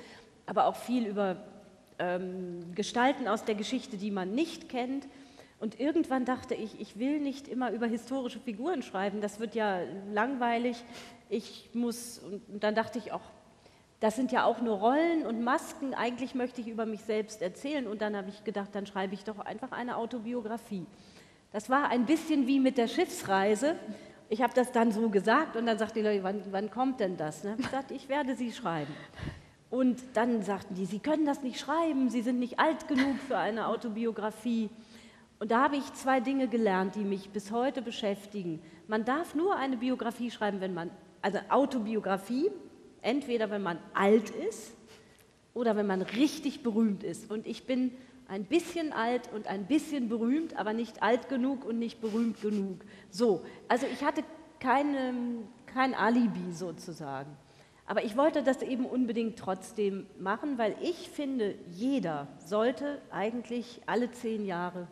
aber auch viel über Gestalten aus der Geschichte, die man nicht kennt. Und irgendwann dachte ich, ich will nicht immer über historische Figuren schreiben. Das wird ja langweilig. Und dann dachte ich auch, das sind ja auch nur Rollen und Masken, eigentlich möchte ich über mich selbst erzählen. Und dann habe ich gedacht, dann schreibe ich doch einfach eine Autobiografie. Das war ein bisschen wie mit der Schiffsreise. Ich habe das dann so gesagt und dann sagten die Leute, wann kommt denn das? Und dann habe ich gesagt, ich werde sie schreiben. Und dann sagten die, sie können das nicht schreiben, sie sind nicht alt genug für eine Autobiografie. Und da habe ich zwei Dinge gelernt, die mich bis heute beschäftigen. Man darf nur eine Biografie schreiben, entweder wenn man alt ist oder wenn man richtig berühmt ist. Und ich bin ein bisschen alt und ein bisschen berühmt, aber nicht alt genug und nicht berühmt genug. So, also ich hatte kein Alibi sozusagen. Aber ich wollte das eben unbedingt trotzdem machen, weil ich finde, jeder sollte eigentlich alle 10 Jahre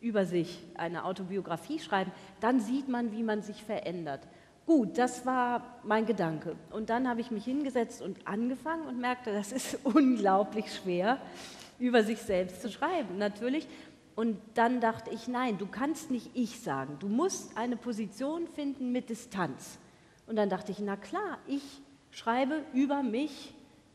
über sich eine Autobiografie schreiben. Dann sieht man, wie man sich verändert. Gut, das war mein Gedanke. Und dann habe ich mich hingesetzt und angefangen und merkte, das ist unglaublich schwer, über sich selbst zu schreiben, natürlich. Und dann dachte ich, nein, du kannst nicht ich sagen, du musst eine Position finden mit Distanz. Und dann dachte ich, na klar, ich schreibe über mich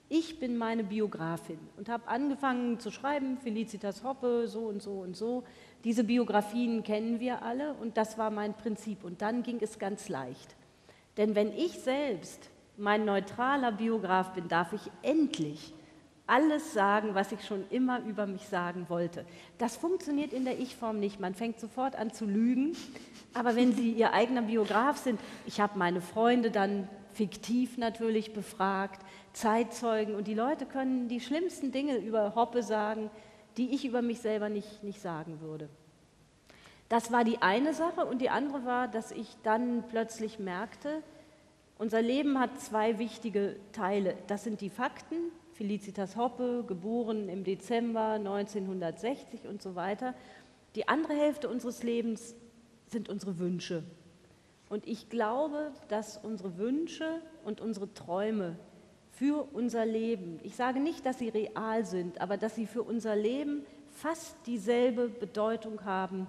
Ich bin meine Biografin und habe angefangen zu schreiben, Felicitas Hoppe, so und so und so. Diese Biografien kennen wir alle und das war mein Prinzip. Und dann ging es ganz leicht. Denn wenn ich selbst mein neutraler Biograf bin, darf ich endlich alles sagen, was ich schon immer über mich sagen wollte. Das funktioniert in der Ich-Form nicht. Man fängt sofort an zu lügen. Aber wenn Sie Ihr eigener Biograf sind, ich habe meine Freunde dann fiktiv natürlich befragt, Zeitzeugen, und die Leute können die schlimmsten Dinge über Hoppe sagen, die ich über mich selber nicht sagen würde. Das war die eine Sache, und die andere war, dass ich dann plötzlich merkte, unser Leben hat zwei wichtige Teile. Das sind die Fakten, Felicitas Hoppe, geboren im Dezember 1960 und so weiter. Die andere Hälfte unseres Lebens sind unsere Wünsche. Und ich glaube, dass unsere Wünsche und unsere Träume für unser Leben, ich sage nicht, dass sie real sind, aber dass sie für unser Leben fast dieselbe Bedeutung haben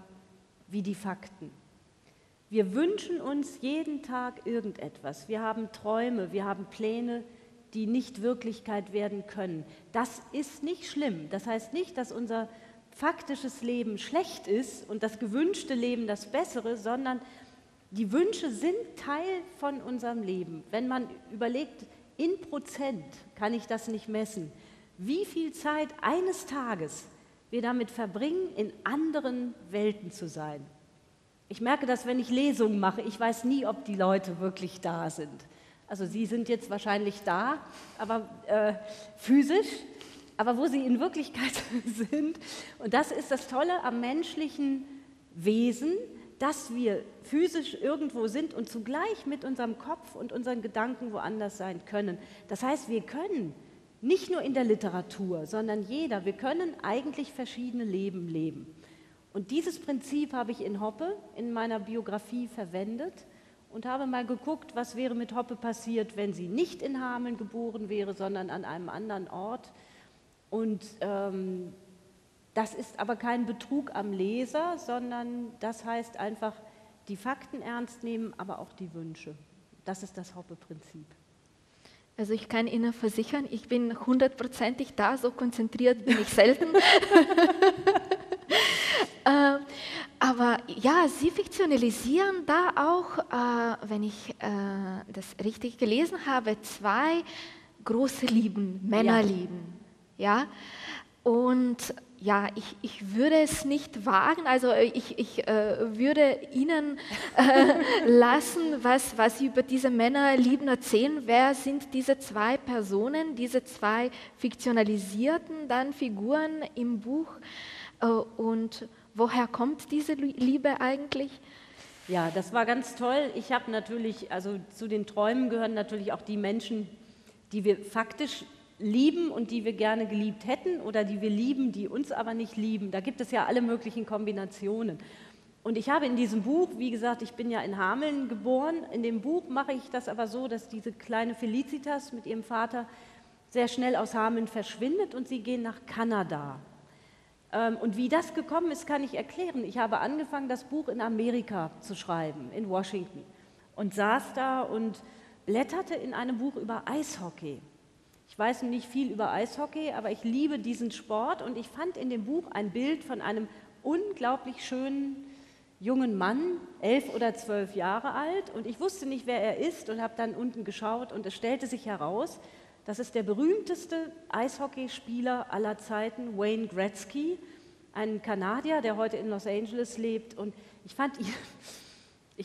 wie die Fakten. Wir wünschen uns jeden Tag irgendetwas. Wir haben Träume, wir haben Pläne, die nicht Wirklichkeit werden können. Das ist nicht schlimm. Das heißt nicht, dass unser faktisches Leben schlecht ist und das gewünschte Leben das Bessere, sondern die Wünsche sind Teil von unserem Leben. Wenn man überlegt, in Prozent kann ich das nicht messen, wie viel Zeit eines Tages wir damit verbringen, in anderen Welten zu sein. Ich merke das, wenn ich Lesungen mache. Ich weiß nie, ob die Leute wirklich da sind. Also sie sind jetzt wahrscheinlich da, aber physisch, aber wo sie in Wirklichkeit sind. Und das ist das Tolle am menschlichen Wesen, dass wir physisch irgendwo sind und zugleich mit unserem Kopf und unseren Gedanken woanders sein können. Das heißt, wir können nicht nur in der Literatur, sondern jeder, wir können eigentlich verschiedene Leben leben. Und dieses Prinzip habe ich in Hoppe, in meiner Biografie verwendet und habe mal geguckt, was wäre mit Hoppe passiert, wenn sie nicht in Hameln geboren wäre, sondern an einem anderen Ort. Und das ist aber kein Betrug am Leser, sondern das heißt einfach, die Fakten ernst nehmen, aber auch die Wünsche. Das ist das Hoppe-Prinzip. Also ich kann Ihnen versichern, ich bin 100% da, so konzentriert bin ich selten. Aber ja, Sie fiktionalisieren da auch, wenn ich das richtig gelesen habe, zwei große Lieben, Männerlieben. Ja? Und ja, ich würde es nicht wagen, also ich würde Ihnen lassen, was Sie über diese Männerlieben erzählen. Wer sind diese zwei Personen, diese zwei fiktionalisierten dann Figuren im Buch und woher kommt diese Liebe eigentlich? Ja, das war ganz toll. Ich habe natürlich, also zu den Träumen gehören natürlich auch die Menschen, die wir faktisch lieben und die wir gerne geliebt hätten oder die wir lieben, die uns aber nicht lieben. Da gibt es ja alle möglichen Kombinationen. Und ich habe in diesem Buch, wie gesagt, ich bin ja in Hameln geboren, in dem Buch mache ich das aber so, dass diese kleine Felicitas mit ihrem Vater sehr schnell aus Hameln verschwindet und sie gehen nach Kanada. Und wie das gekommen ist, kann ich erklären. Ich habe angefangen, das Buch in Amerika zu schreiben, in Washington, und saß da und blätterte in einem Buch über Eishockey. Ich weiß nicht viel über Eishockey, aber ich liebe diesen Sport und ich fand in dem Buch ein Bild von einem unglaublich schönen jungen Mann, 11 oder 12 Jahre alt, und ich wusste nicht, wer er ist und habe dann unten geschaut und es stellte sich heraus, das ist der berühmteste Eishockeyspieler aller Zeiten, Wayne Gretzky, ein Kanadier, der heute in Los Angeles lebt, und ich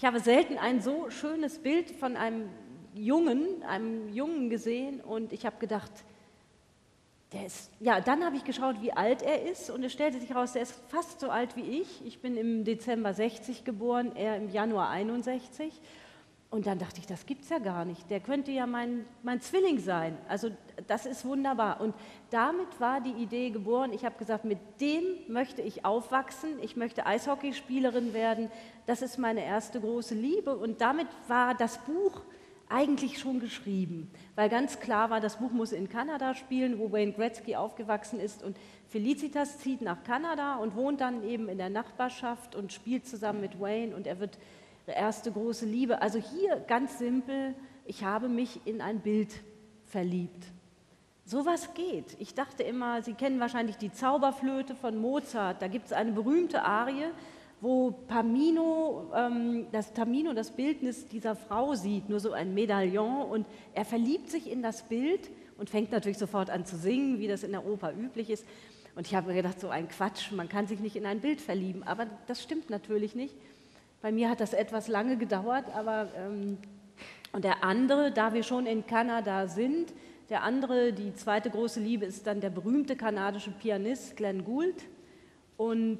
habe selten ein so schönes Bild von einem Jungen gesehen und ich habe gedacht, der ist, ja, dann habe ich geschaut, wie alt er ist und es stellte sich heraus, der ist fast so alt wie ich. Ich bin im Dezember 60 geboren, er im Januar 61 und dann dachte ich, das gibt's ja gar nicht, der könnte ja mein Zwilling sein, also das ist wunderbar und damit war die Idee geboren. Ich habe gesagt, mit dem möchte ich aufwachsen, ich möchte Eishockeyspielerin werden, das ist meine erste große Liebe und damit war das Buch eigentlich schon geschrieben, weil ganz klar war, das Buch muss in Kanada spielen, wo Wayne Gretzky aufgewachsen ist und Felicitas zieht nach Kanada und wohnt dann eben in der Nachbarschaft und spielt zusammen mit Wayne und er wird erste große Liebe. Also hier ganz simpel, ich habe mich in ein Bild verliebt. Sowas geht. Ich dachte immer, Sie kennen wahrscheinlich die Zauberflöte von Mozart. Da gibt es eine berühmte Arie, wo Pamino, das Bildnis dieser Frau sieht, nur so ein Medaillon, und er verliebt sich in das Bild und fängt natürlich sofort an zu singen, wie das in der Oper üblich ist. Und ich habe mir gedacht, so ein Quatsch, man kann sich nicht in ein Bild verlieben, aber das stimmt natürlich nicht. Bei mir hat das etwas lange gedauert, aber und der andere, da wir schon in Kanada sind, der andere, die zweite große Liebe, ist dann der berühmte kanadische Pianist Glenn Gould, und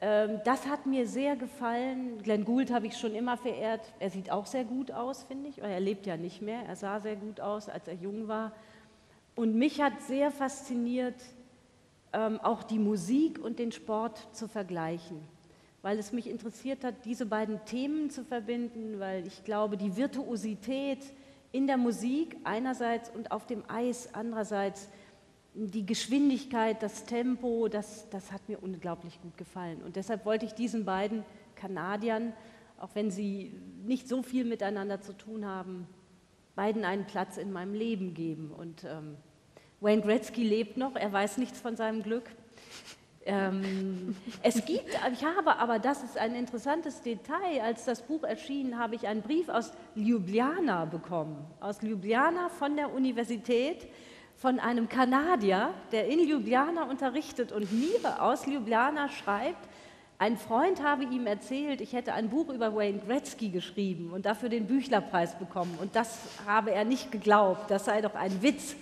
das hat mir sehr gefallen. Glenn Gould habe ich schon immer verehrt, er sieht auch sehr gut aus, finde ich, er lebt ja nicht mehr, er sah sehr gut aus, als er jung war, und mich hat sehr fasziniert, auch die Musik und den Sport zu vergleichen, weil es mich interessiert hat, diese beiden Themen zu verbinden, weil ich glaube, die Virtuosität in der Musik einerseits und auf dem Eis andererseits, die Geschwindigkeit, das Tempo, das hat mir unglaublich gut gefallen. Und deshalb wollte ich diesen beiden Kanadiern, auch wenn sie nicht so viel miteinander zu tun haben, beiden einen Platz in meinem Leben geben. Und Wayne Gretzky lebt noch, er weiß nichts von seinem Glück. Ich habe aber, das ist ein interessantes Detail, als das Buch erschien, habe ich einen Brief aus Ljubljana bekommen, aus Ljubljana von der Universität, von einem Kanadier, der in Ljubljana unterrichtet und mir aus Ljubljana schreibt, ein Freund habe ihm erzählt, ich hätte ein Buch über Wayne Gretzky geschrieben und dafür den Büchnerpreis bekommen, und das habe er nicht geglaubt, das sei doch ein Witz.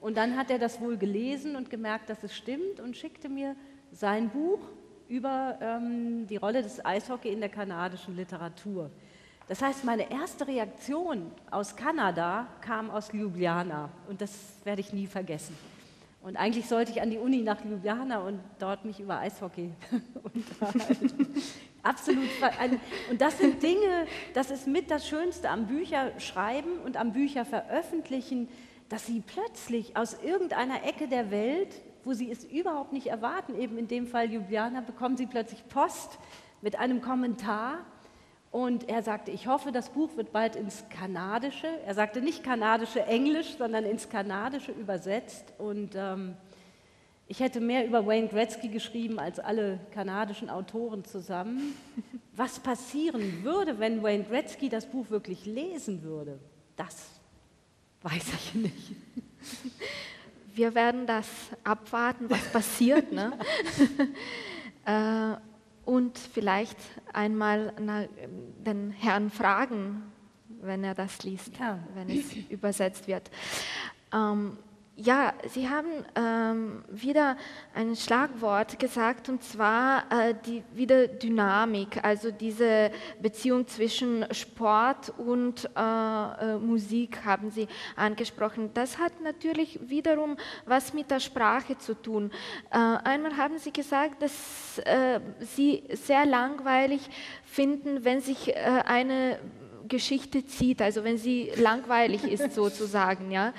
Und dann hat er das wohl gelesen und gemerkt, dass es stimmt, und schickte mir sein Buch über die Rolle des Eishockey in der kanadischen Literatur. Das heißt, meine erste Reaktion aus Kanada kam aus Ljubljana, und das werde ich nie vergessen. Und eigentlich sollte ich an die Uni nach Ljubljana und dort mich über Eishockey unterhalten. Absolut. Und das sind Dinge, das ist mit das Schönste am Bücherschreiben und am Bücherveröffentlichen, dass Sie plötzlich aus irgendeiner Ecke der Welt, wo Sie es überhaupt nicht erwarten, eben in dem Fall Ljubljana, bekommen Sie plötzlich Post mit einem Kommentar, und er sagte, ich hoffe, das Buch wird bald ins Kanadische, er sagte nicht kanadische Englisch, sondern ins Kanadische übersetzt, und ich hätte mehr über Wayne Gretzky geschrieben als alle kanadischen Autoren zusammen. Was passieren würde, wenn Wayne Gretzky das Buch wirklich lesen würde, das weiß ich nicht. Wir werden das abwarten, was passiert, ne? Und vielleicht einmal den Herrn fragen, wenn er das liest, ja, wenn es übersetzt wird. Ja, Sie haben wieder ein Schlagwort gesagt, und zwar wieder Dynamik, also diese Beziehung zwischen Sport und Musik haben Sie angesprochen. Das hat natürlich wiederum was mit der Sprache zu tun. Einmal haben Sie gesagt, dass Sie sehr langweilig finden, wenn sich eine Geschichte zieht, also wenn sie langweilig ist sozusagen. Ja.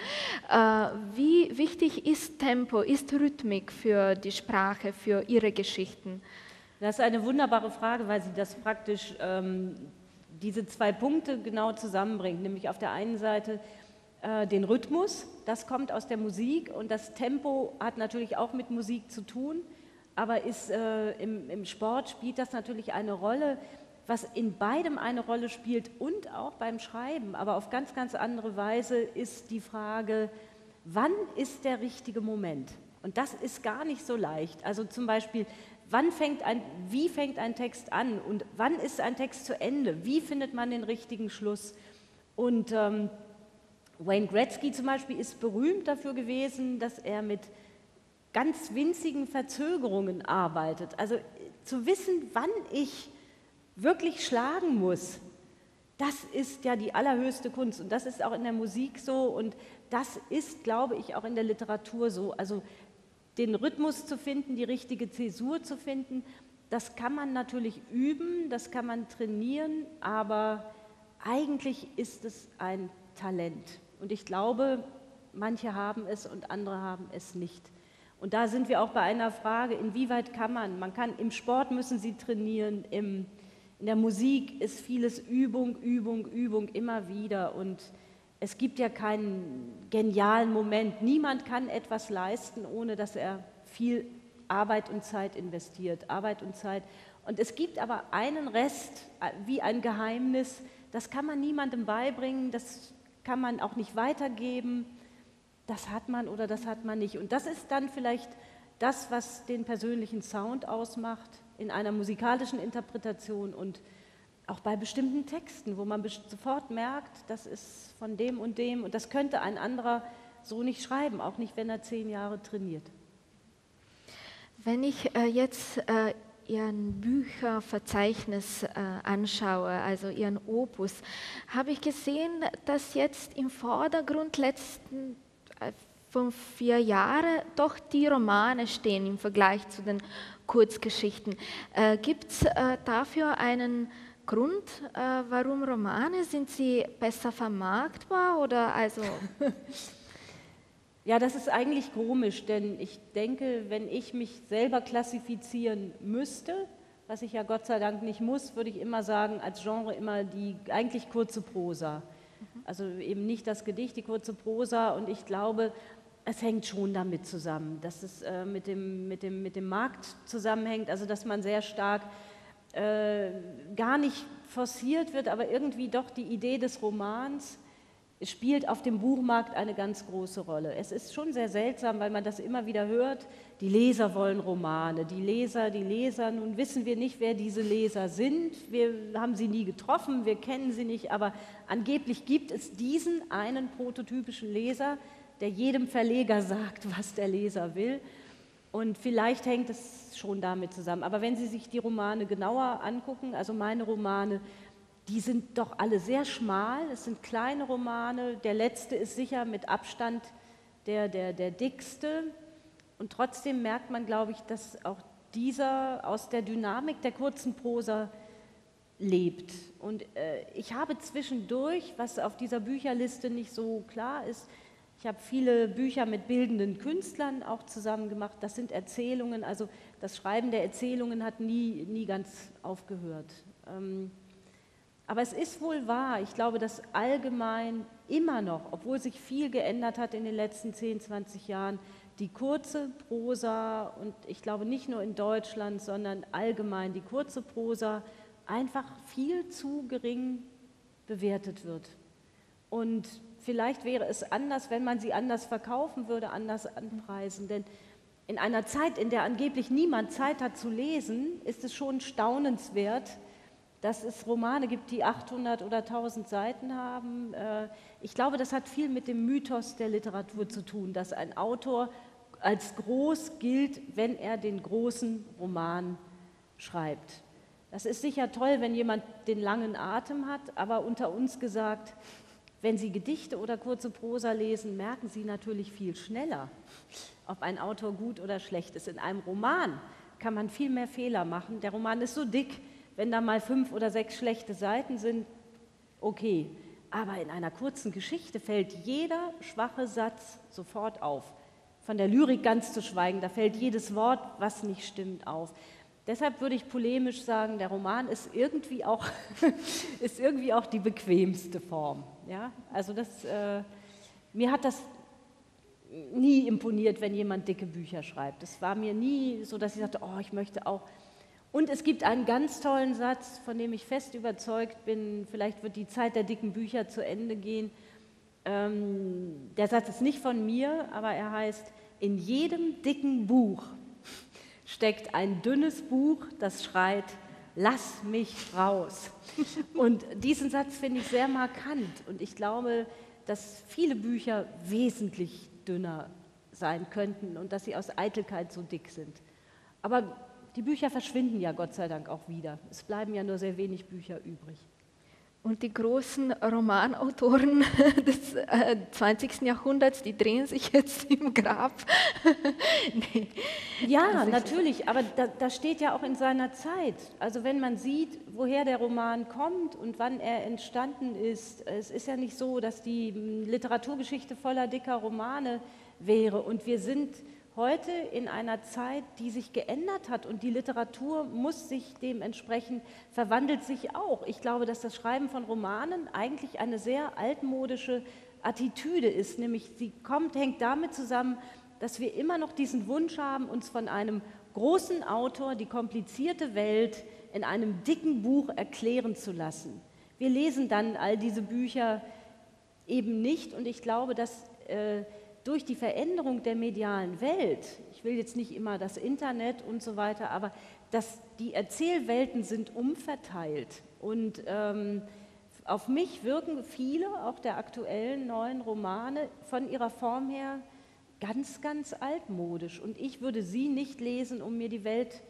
Wie wichtig ist Tempo, ist Rhythmik für die Sprache, für Ihre Geschichten? Das ist eine wunderbare Frage, weil Sie das praktisch, diese zwei Punkte genau zusammenbringt, nämlich auf der einen Seite den Rhythmus, das kommt aus der Musik, und das Tempo hat natürlich auch mit Musik zu tun, aber ist, im Sport spielt das natürlich eine Rolle, was in beidem eine Rolle spielt und auch beim Schreiben, aber auf ganz, ganz andere Weise, ist die Frage, wann ist der richtige Moment? Und das ist gar nicht so leicht. Also zum Beispiel, wie fängt ein Text an und wann ist ein Text zu Ende? Wie findet man den richtigen Schluss? Und Wayne Gretzky zum Beispiel ist berühmt dafür gewesen, dass er mit ganz winzigen Verzögerungen arbeitet. Also zu wissen, wann ich wirklich schlagen muss, das ist ja die allerhöchste Kunst, und das ist auch in der Musik so, und das ist, glaube ich, auch in der Literatur so. Also den Rhythmus zu finden, die richtige Zäsur zu finden, das kann man natürlich üben, das kann man trainieren, aber eigentlich ist es ein Talent, und ich glaube, manche haben es und andere haben es nicht. Und da sind wir auch bei einer Frage, inwieweit kann man, im Sport müssen Sie trainieren, in der Musik ist vieles Übung, Übung, Übung, immer wieder, und Es gibt ja keinen genialen Moment. Niemand kann etwas leisten, ohne dass er viel Arbeit und Zeit investiert. Arbeit und Zeit. Und es gibt aber einen Rest, wie ein Geheimnis, das kann man niemandem beibringen, das kann man auch nicht weitergeben. Das hat man oder das hat man nicht. Und das ist dann vielleicht das, was den persönlichen Sound ausmacht in einer musikalischen Interpretation und auch bei bestimmten Texten, wo man sofort merkt, das ist von dem und das könnte ein anderer so nicht schreiben, auch nicht, wenn er 10 Jahre trainiert. Wenn ich jetzt Ihren Bücherverzeichnis anschaue, also Ihren Opus, habe ich gesehen, dass jetzt im Vordergrund letzten 5, 4 Jahre doch die Romane stehen im Vergleich zu den Kurzgeschichten. Gibt es dafür einen Grund, warum Romane? Sind sie besser vermarktbar oder also? Ja, das ist eigentlich komisch, denn ich denke, wenn ich mich selber klassifizieren müsste, was ich ja Gott sei Dank nicht muss, würde ich immer sagen, als Genre immer die eigentlich kurze Prosa. Also eben nicht das Gedicht, die kurze Prosa, und ich glaube, es hängt schon damit zusammen, dass es mit dem Markt zusammenhängt, also dass man sehr stark gar nicht forciert wird, aber irgendwie doch die Idee des Romans spielt auf dem Buchmarkt eine ganz große Rolle. Es ist schon sehr seltsam, weil man das immer wieder hört, die Leser wollen Romane, die Leser, nun wissen wir nicht, wer diese Leser sind, wir haben sie nie getroffen, wir kennen sie nicht, aber angeblich gibt es diesen einen prototypischen Leser, der jedem Verleger sagt, was der Leser will, und vielleicht hängt es schon damit zusammen. Aber wenn Sie sich die Romane genauer angucken, also meine Romane, die sind doch alle sehr schmal, es sind kleine Romane, der letzte ist sicher mit Abstand der dickste, und trotzdem merkt man, glaube ich, dass auch dieser aus der Dynamik der kurzen Prosa lebt. Und ich habe zwischendurch, was auf dieser Bücherliste nicht so klar ist, ich habe viele Bücher mit bildenden Künstlern auch zusammen gemacht, das sind Erzählungen, also das Schreiben der Erzählungen hat nie ganz aufgehört. Aber es ist wohl wahr, ich glaube, dass allgemein immer noch, obwohl sich viel geändert hat in den letzten 10, 20 Jahren, die kurze Prosa, und ich glaube nicht nur in Deutschland, sondern allgemein die kurze Prosa, einfach viel zu gering bewertet wird. Und vielleicht wäre es anders, wenn man sie anders verkaufen würde, anders anpreisen, denn in einer Zeit, in der angeblich niemand Zeit hat zu lesen, ist es schon staunenswert, dass es Romane gibt, die 800 oder 1000 Seiten haben. Ich glaube, das hat viel mit dem Mythos der Literatur zu tun, dass ein Autor als groß gilt, wenn er den großen Roman schreibt. Das ist sicher toll, wenn jemand den langen Atem hat, aber unter uns gesagt, wenn Sie Gedichte oder kurze Prosa lesen, merken Sie natürlich viel schneller, ob ein Autor gut oder schlecht ist. In einem Roman kann man viel mehr Fehler machen. Der Roman ist so dick, wenn da mal 5 oder 6 schlechte Seiten sind, okay. Aber in einer kurzen Geschichte fällt jeder schwache Satz sofort auf. Von der Lyrik ganz zu schweigen, da fällt jedes Wort, was nicht stimmt, auf. Deshalb würde ich polemisch sagen, der Roman ist irgendwie auch, ist irgendwie auch die bequemste Form. Ja? Also das, mir hat das nie imponiert, wenn jemand dicke Bücher schreibt. Es war mir nie so, dass ich sagte, oh, ich möchte auch. Und es gibt einen ganz tollen Satz, von dem ich fest überzeugt bin, vielleicht wird die Zeit der dicken Bücher zu Ende gehen. Der Satz ist nicht von mir, aber er heißt, in jedem dicken Buch steckt ein dünnes Buch, das schreit, lass mich raus. Und diesen Satz finde ich sehr markant. Und ich glaube, dass viele Bücher wesentlich dünner sein könnten und dass sie aus Eitelkeit so dick sind. Aber die Bücher verschwinden ja Gott sei Dank auch wieder. Es bleiben ja nur sehr wenig Bücher übrig. Und die großen Romanautoren des 20. Jahrhunderts, die drehen sich jetzt im Grab. Nee. Ja, natürlich, aber das steht ja auch in seiner Zeit. Also wenn man sieht, woher der Roman kommt und wann er entstanden ist, es ist ja nicht so, dass die Literaturgeschichte voller dicker Romane wäre. Und wir sind heute in einer Zeit, die sich geändert hat, und die Literatur muss sich dementsprechend, verwandelt sich auch. Ich glaube, dass das Schreiben von Romanen eigentlich eine sehr altmodische Attitüde ist, nämlich sie hängt damit zusammen, dass wir immer noch diesen Wunsch haben, uns von einem großen Autor die komplizierte Welt in einem dicken Buch erklären zu lassen. Wir lesen dann all diese Bücher eben nicht und ich glaube, dass durch die Veränderung der medialen Welt, ich will jetzt nicht immer das Internet und so weiter, aber dass die Erzählwelten sind umverteilt und auf mich wirken viele, auch der aktuellen neuen Romane, von ihrer Form her ganz, ganz altmodisch und ich würde sie nicht lesen, um mir die Welt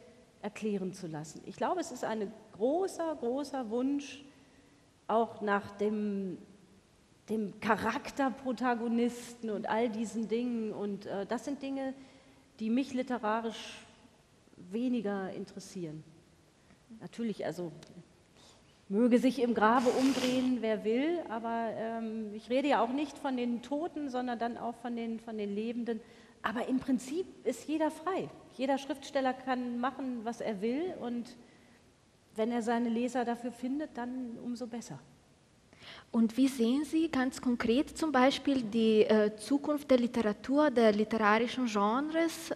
erklären zu lassen. Ich glaube, es ist ein großer, großer Wunsch, auch nach dem Charakterprotagonisten und all diesen Dingen und das sind Dinge, die mich literarisch weniger interessieren. Natürlich, also möge sich im Grabe umdrehen, wer will, aber ich rede ja auch nicht von den Toten, sondern dann auch von den Lebenden. Aber im Prinzip ist jeder frei. Jeder Schriftsteller kann machen, was er will und wenn er seine Leser dafür findet, dann umso besser. Und wie sehen Sie ganz konkret zum Beispiel die Zukunft der Literatur, der literarischen Genres?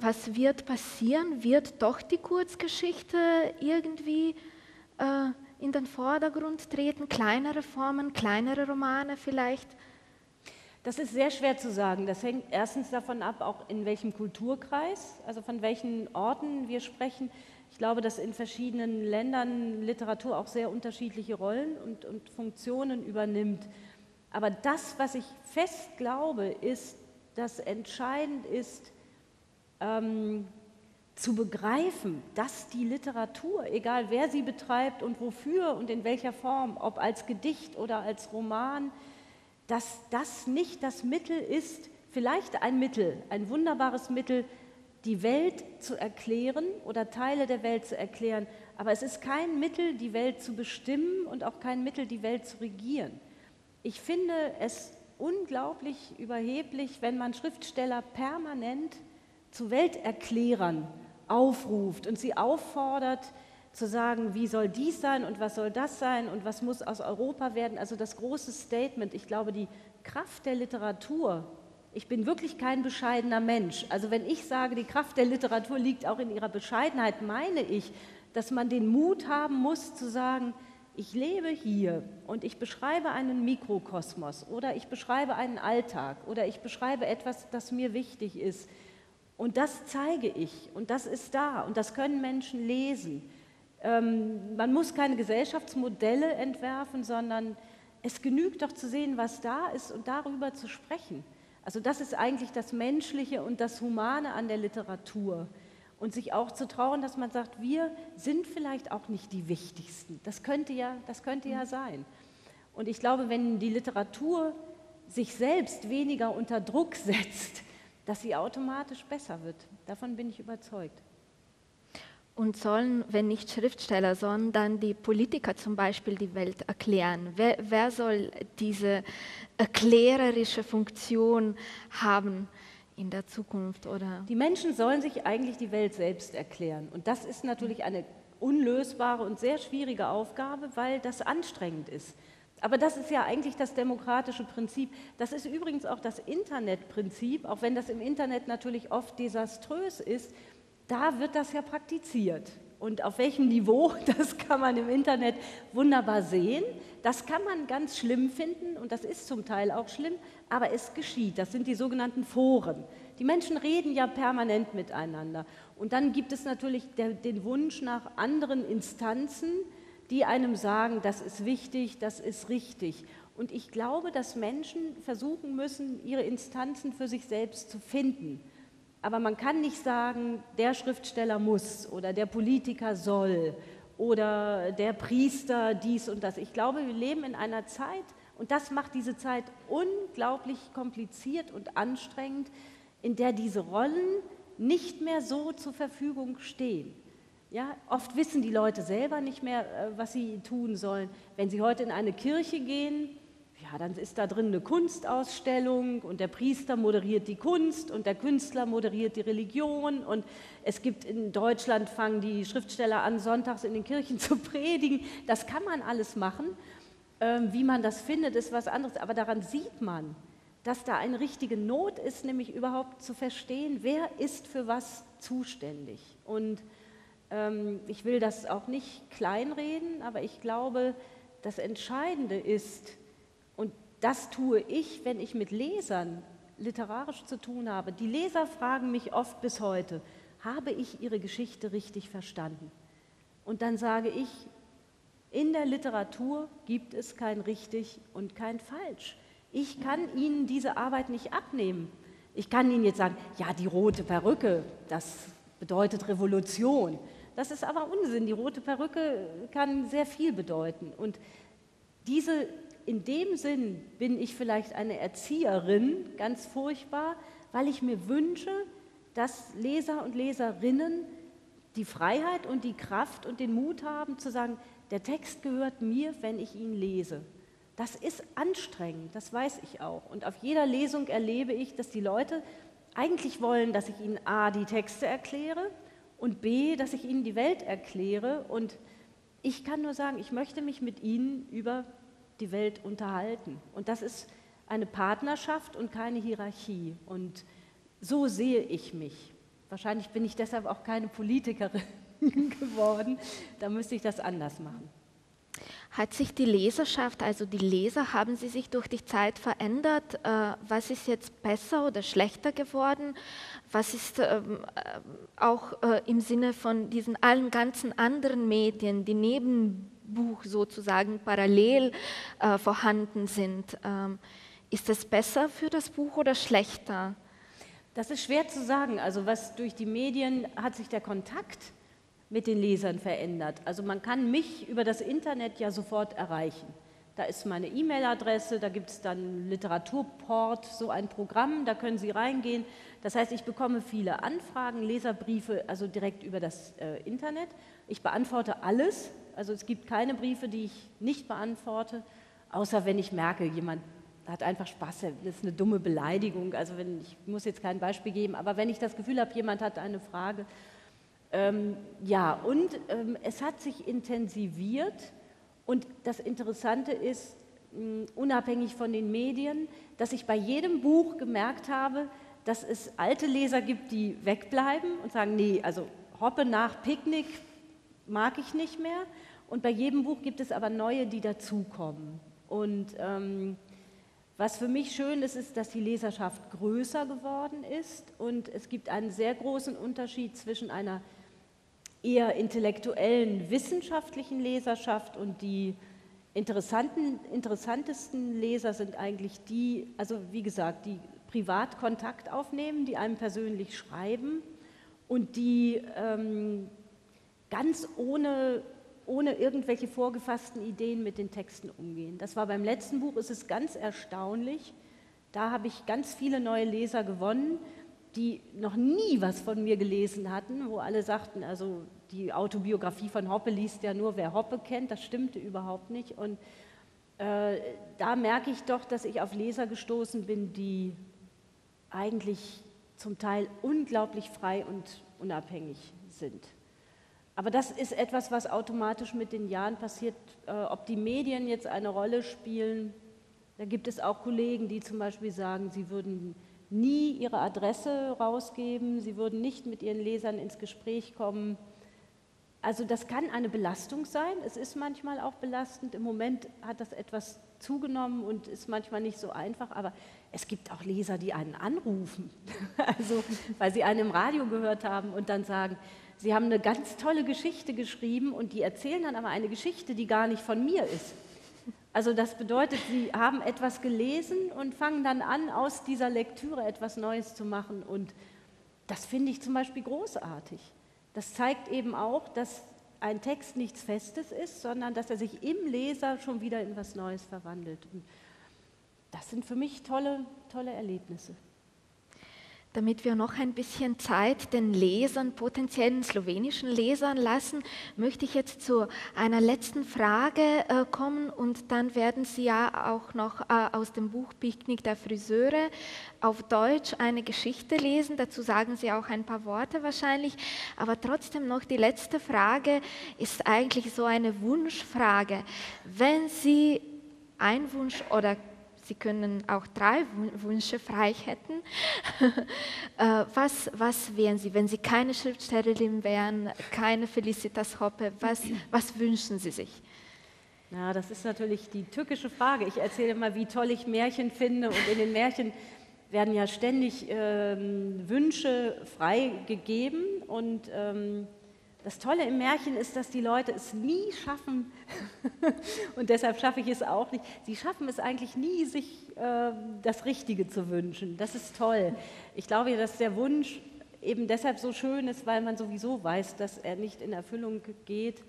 Was wird passieren? Wird doch die Kurzgeschichte irgendwie in den Vordergrund treten? Kleinere Formen, kleinere Romane vielleicht? Das ist sehr schwer zu sagen. Das hängt erstens davon ab, auch in welchem Kulturkreis, also von welchen Orten wir sprechen. Ich glaube, dass in verschiedenen Ländern Literatur auch sehr unterschiedliche Rollen und Funktionen übernimmt. Aber das, was ich fest glaube, ist, dass entscheidend ist, zu begreifen, dass die Literatur, egal wer sie betreibt und wofür und in welcher Form, ob als Gedicht oder als Roman, dass das nicht das Mittel ist, vielleicht ein Mittel, ein wunderbares Mittel, die Welt zu erklären oder Teile der Welt zu erklären, aber es ist kein Mittel, die Welt zu bestimmen und auch kein Mittel, die Welt zu regieren. Ich finde es unglaublich überheblich, wenn man Schriftsteller permanent zu Welterklärern aufruft und sie auffordert, zu sagen, wie soll dies sein und was soll das sein und was muss aus Europa werden. Also das große Statement, ich glaube, die Kraft der Literatur, ich bin wirklich kein bescheidener Mensch. Also wenn ich sage, die Kraft der Literatur liegt auch in ihrer Bescheidenheit, meine ich, dass man den Mut haben muss zu sagen, ich lebe hier und ich beschreibe einen Mikrokosmos oder ich beschreibe einen Alltag oder ich beschreibe etwas, das mir wichtig ist. Und das zeige ich und das ist da und das können Menschen lesen. Man muss keine Gesellschaftsmodelle entwerfen, sondern es genügt doch zu sehen, was da ist und darüber zu sprechen. Also das ist eigentlich das Menschliche und das Humane an der Literatur. Und sich auch zu trauen, dass man sagt, wir sind vielleicht auch nicht die Wichtigsten. Das könnte ja sein. Und ich glaube, wenn die Literatur sich selbst weniger unter Druck setzt, dass sie automatisch besser wird. Davon bin ich überzeugt. Und sollen, wenn nicht Schriftsteller, sondern dann die Politiker zum Beispiel die Welt erklären? Wer soll diese erklärerische Funktion haben in der Zukunft? Oder? Die Menschen sollen sich eigentlich die Welt selbst erklären. Und das ist natürlich eine unlösbare und sehr schwierige Aufgabe, weil das anstrengend ist. Aber das ist ja eigentlich das demokratische Prinzip. Das ist übrigens auch das Internetprinzip, auch wenn das im Internet natürlich oft desaströs ist. Da wird das ja praktiziert und auf welchem Niveau, das kann man im Internet wunderbar sehen. Das kann man ganz schlimm finden und das ist zum Teil auch schlimm, aber es geschieht. Das sind die sogenannten Foren. Die Menschen reden ja permanent miteinander und dann gibt es natürlich den Wunsch nach anderen Instanzen, die einem sagen, das ist wichtig, das ist richtig. Und ich glaube, dass Menschen versuchen müssen, ihre Instanzen für sich selbst zu finden. Aber man kann nicht sagen, der Schriftsteller muss oder der Politiker soll oder der Priester dies und das. Ich glaube, wir leben in einer Zeit, und das macht diese Zeit unglaublich kompliziert und anstrengend, in der diese Rollen nicht mehr so zur Verfügung stehen. Ja, oft wissen die Leute selber nicht mehr, was sie tun sollen. Wenn sie heute in eine Kirche gehen, ja, dann ist da drin eine Kunstausstellung und der Priester moderiert die Kunst und der Künstler moderiert die Religion und es gibt in Deutschland, fangen die Schriftsteller an, sonntags in den Kirchen zu predigen. Das kann man alles machen, Wie man das findet, ist was anderes, aber daran sieht man, dass da eine richtige Not ist, nämlich überhaupt zu verstehen, wer ist für was zuständig. Und ich will das auch nicht kleinreden, aber ich glaube, das Entscheidende ist, und das tue ich, wenn ich mit Lesern literarisch zu tun habe. Die Leser fragen mich oft bis heute, habe ich ihre Geschichte richtig verstanden? Und dann sage ich, in der Literatur gibt es kein richtig und kein falsch. Ich kann Ihnen diese Arbeit nicht abnehmen. Ich kann Ihnen jetzt sagen, ja, die rote Perücke, das bedeutet Revolution. Das ist aber Unsinn. Die rote Perücke kann sehr viel bedeuten. Und in dem Sinn bin ich vielleicht eine Erzieherin, ganz furchtbar, weil ich mir wünsche, dass Leser und Leserinnen die Freiheit und die Kraft und den Mut haben, zu sagen, der Text gehört mir, wenn ich ihn lese. Das ist anstrengend, das weiß ich auch. Und auf jeder Lesung erlebe ich, dass die Leute eigentlich wollen, dass ich ihnen A, die Texte erkläre und B, dass ich ihnen die Welt erkläre. Und ich kann nur sagen, ich möchte mich mit ihnen über die Welt unterhalten. Und das ist eine Partnerschaft und keine Hierarchie. Und so sehe ich mich. Wahrscheinlich bin ich deshalb auch keine Politikerin geworden. Da müsste ich das anders machen. Hat sich die Leserschaft, also die Leser, haben sie sich durch die Zeit verändert? Was ist jetzt besser oder schlechter geworden? Was ist auch im Sinne von diesen allen ganzen anderen Medien, die neben Buch sozusagen parallel vorhanden sind? Ist das besser für das Buch oder schlechter? Das ist schwer zu sagen. Also was durch die Medien hat sich der Kontakt mit den Lesern verändert. Also man kann mich über das Internet ja sofort erreichen. Da ist meine E-Mail-Adresse, da gibt es dann Literaturport, so ein Programm, da können Sie reingehen. Das heißt, ich bekomme viele Anfragen, Leserbriefe, also direkt über das Internet. Ich beantworte alles, also es gibt keine Briefe, die ich nicht beantworte, außer wenn ich merke, jemand hat einfach Spaß, das ist eine dumme Beleidigung, also ich muss jetzt kein Beispiel geben, aber wenn ich das Gefühl habe, jemand hat eine Frage, ja, und es hat sich intensiviert und das Interessante ist, unabhängig von den Medien, dass ich bei jedem Buch gemerkt habe, dass es alte Leser gibt, die wegbleiben und sagen, nee, also Hoppe nach Picknick mag ich nicht mehr, und bei jedem Buch gibt es aber neue, die dazukommen. Und was für mich schön ist, ist, dass die Leserschaft größer geworden ist und es gibt einen sehr großen Unterschied zwischen einer eher intellektuellen, wissenschaftlichen Leserschaft und die interessantesten Leser sind eigentlich die, also wie gesagt, die privat Kontakt aufnehmen, die einem persönlich schreiben und die ganz ohne irgendwelche vorgefassten Ideen mit den Texten umgehen. Das war beim letzten Buch, ist es ganz erstaunlich, da habe ich ganz viele neue Leser gewonnen, die noch nie was von mir gelesen hatten, wo alle sagten, also die Autobiografie von Hoppe liest ja nur, wer Hoppe kennt, das stimmte überhaupt nicht. Und da merke ich doch, dass ich auf Leser gestoßen bin, die eigentlich zum Teil unglaublich frei und unabhängig sind. Aber das ist etwas, was automatisch mit den Jahren passiert. Ob die Medien jetzt eine Rolle spielen, da gibt es auch Kollegen, die zum Beispiel sagen, sie würden nie ihre Adresse rausgeben, sie würden nicht mit ihren Lesern ins Gespräch kommen. Also das kann eine Belastung sein, es ist manchmal auch belastend. Im Moment hat das etwas zugenommen und ist manchmal nicht so einfach, aber es gibt auch Leser, die einen anrufen, also, weil sie einen im Radio gehört haben und dann sagen, sie haben eine ganz tolle Geschichte geschrieben und die erzählen dann aber eine Geschichte, die gar nicht von mir ist. Also das bedeutet, sie haben etwas gelesen und fangen dann an, aus dieser Lektüre etwas Neues zu machen. Und das finde ich zum Beispiel großartig. Das zeigt eben auch, dass ein Text nichts Festes ist, sondern dass er sich im Leser schon wieder in was Neues verwandelt. Und das sind für mich tolle, tolle Erlebnisse. Damit wir noch ein bisschen Zeit den Lesern, potenziellen slowenischen Lesern lassen, möchte ich jetzt zu einer letzten Frage kommen und dann werden Sie ja auch noch aus dem Buch Picknick der Friseure auf Deutsch eine Geschichte lesen. Dazu sagen Sie auch ein paar Worte wahrscheinlich, aber trotzdem noch die letzte Frage ist eigentlich so eine Wunschfrage. Wenn Sie ein Wunsch oder Sie können auch drei Wünsche frei hätten. Was wären Sie, wenn Sie keine Schriftstellerin wären, keine Felicitas Hoppe, was wünschen Sie sich? Na, das ist natürlich die tückische Frage. Ich erzähle mal, wie toll ich Märchen finde, und in den Märchen werden ja ständig Wünsche freigegeben, und das Tolle im Märchen ist, dass die Leute es nie schaffen, und deshalb schaffe ich es auch nicht, sie schaffen es eigentlich nie, sich das Richtige zu wünschen. Das ist toll. Ich glaube, dass der Wunsch eben deshalb so schön ist, weil man sowieso weiß, dass er nicht in Erfüllung geht.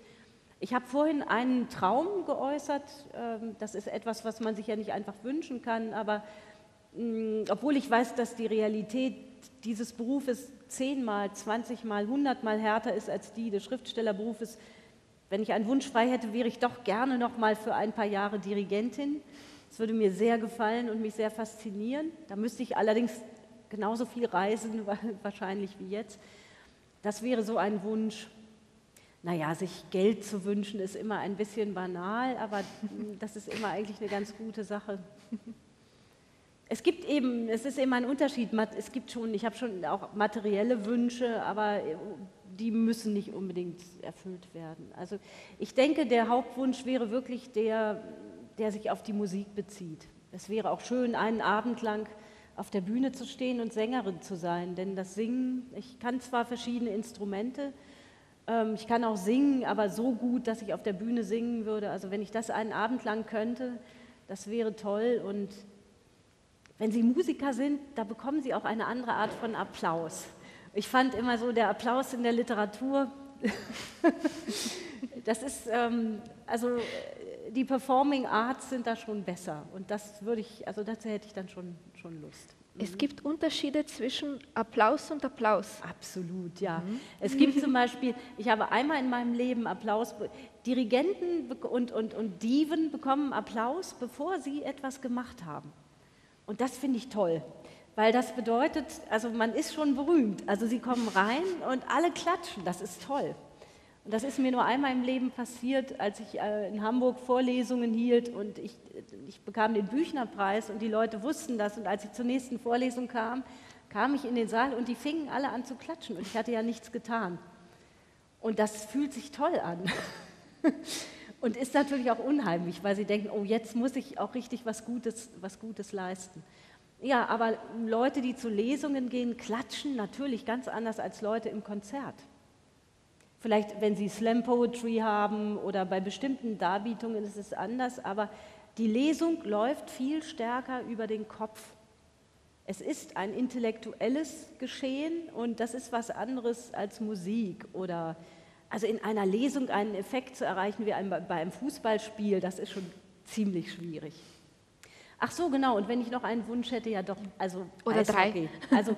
Ich habe vorhin einen Traum geäußert. Das ist etwas, was man sich ja nicht einfach wünschen kann, aber obwohl ich weiß, dass die Realität dieses Berufes 10-mal, 20-mal, 100-mal härter ist als die des Schriftstellerberufes. Wenn ich einen Wunsch frei hätte, wäre ich doch gerne noch mal für ein paar Jahre Dirigentin. Das würde mir sehr gefallen und mich sehr faszinieren. Da müsste ich allerdings genauso viel reisen, wahrscheinlich wie jetzt. Das wäre so ein Wunsch. Naja, sich Geld zu wünschen, ist immer ein bisschen banal, aber das ist immer eigentlich eine ganz gute Sache. Es ist eben ein Unterschied, ich habe schon auch materielle Wünsche, aber die müssen nicht unbedingt erfüllt werden. Also ich denke, der Hauptwunsch wäre wirklich der sich auf die Musik bezieht. Es wäre auch schön, einen Abend lang auf der Bühne zu stehen und Sängerin zu sein, denn das Singen, ich kann zwar verschiedene Instrumente, ich kann auch singen, aber so gut, dass ich auf der Bühne singen würde. Also wenn ich das einen Abend lang könnte, das wäre toll. Und wenn Sie Musiker sind, da bekommen Sie auch eine andere Art von Applaus. Ich fand immer so, der Applaus in der Literatur, das ist, also die Performing Arts sind da schon besser. Und das würde ich, also dazu hätte ich dann schon Lust. Es gibt Unterschiede zwischen Applaus und Applaus. Absolut, ja. Mhm. Es gibt zum Beispiel, ich habe einmal in meinem Leben Applaus, Dirigenten und Diven bekommen Applaus, bevor sie etwas gemacht haben. Und das finde ich toll, weil das bedeutet, also man ist schon berühmt. Also sie kommen rein und alle klatschen, das ist toll. Und das ist mir nur einmal im Leben passiert, als ich in Hamburg Vorlesungen hielt und ich bekam den Büchnerpreis und die Leute wussten das. Und als ich zur nächsten Vorlesung kam, kam ich in den Saal und die fingen alle an zu klatschen und ich hatte ja nichts getan. Und das fühlt sich toll an. Und ist natürlich auch unheimlich, weil sie denken, oh, jetzt muss ich auch richtig was Gutes leisten. Ja, aber Leute, die zu Lesungen gehen, klatschen natürlich ganz anders als Leute im Konzert. Vielleicht, wenn sie Slam Poetry haben oder bei bestimmten Darbietungen ist es anders, aber die Lesung läuft viel stärker über den Kopf. Es ist ein intellektuelles Geschehen und das ist was anderes als Musik oder... Also in einer Lesung einen Effekt zu erreichen wie bei einem Fußballspiel, das ist schon ziemlich schwierig. Ach so, genau, und wenn ich noch einen Wunsch hätte, ja doch, also oder Eishockey. Drei. Also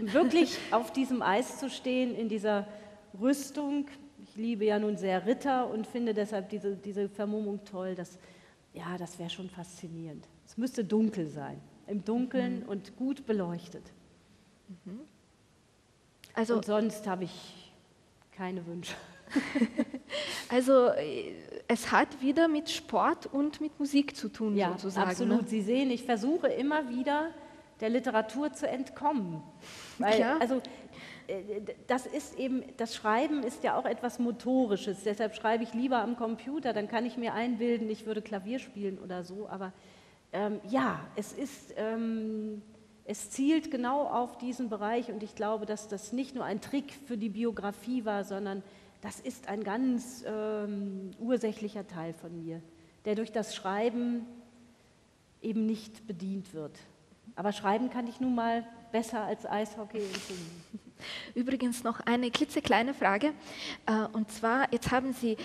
wirklich auf diesem Eis zu stehen, in dieser Rüstung. Ich liebe ja nun sehr Ritter und finde deshalb diese Vermummung toll. Das wäre schon faszinierend. Es müsste dunkel sein, im Dunkeln und gut beleuchtet. Mhm. Also, und sonst habe ich... keine Wünsche. Also es hat wieder mit Sport und mit Musik zu tun, ja, sozusagen. Absolut. Ne? Sie sehen, ich versuche immer wieder, der Literatur zu entkommen. Weil, ja. Also das ist eben, das Schreiben ist ja auch etwas Motorisches. Deshalb schreibe ich lieber am Computer, dann kann ich mir einbilden, ich würde Klavier spielen oder so. Aber es ist... es zielt genau auf diesen Bereich und ich glaube, dass das nicht nur ein Trick für die Biografie war, sondern das ist ein ganz ursächlicher Teil von mir, der durch das Schreiben eben nicht bedient wird. Aber schreiben kann ich nun mal besser als Eishockey und Singen. Übrigens noch eine klitzekleine Frage. Und zwar, jetzt haben Sie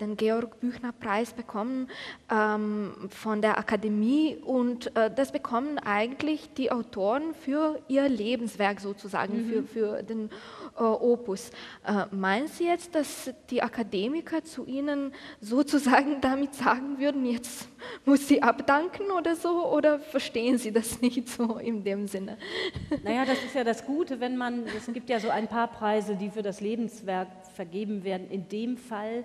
den Georg Büchner Preis bekommen von der Akademie und das bekommen eigentlich die Autoren für ihr Lebenswerk sozusagen, für den Opus. Meinen Sie jetzt, dass die Akademiker zu Ihnen sozusagen damit sagen würden, jetzt muss sie abdanken oder so? Oder verstehen Sie das nicht so in dem Sinne? Naja, das ist ja das Gute, wenn man... Es gibt ja so ein paar Preise, die für das Lebenswerk vergeben werden. In dem Fall,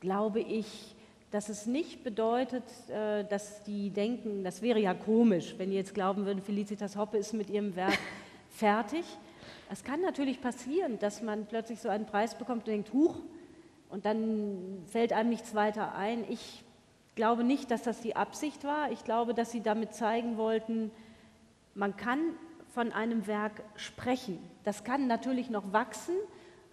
glaube ich, dass es nicht bedeutet, dass die denken, das wäre ja komisch, wenn die jetzt glauben würden, Felicitas Hoppe ist mit ihrem Werk fertig. Es kann natürlich passieren, dass man plötzlich so einen Preis bekommt und denkt, huch, und dann fällt einem nichts weiter ein. Ich glaube nicht, dass das die Absicht war. Ich glaube, dass sie damit zeigen wollten, man kann von einem Werk sprechen. Das kann natürlich noch wachsen,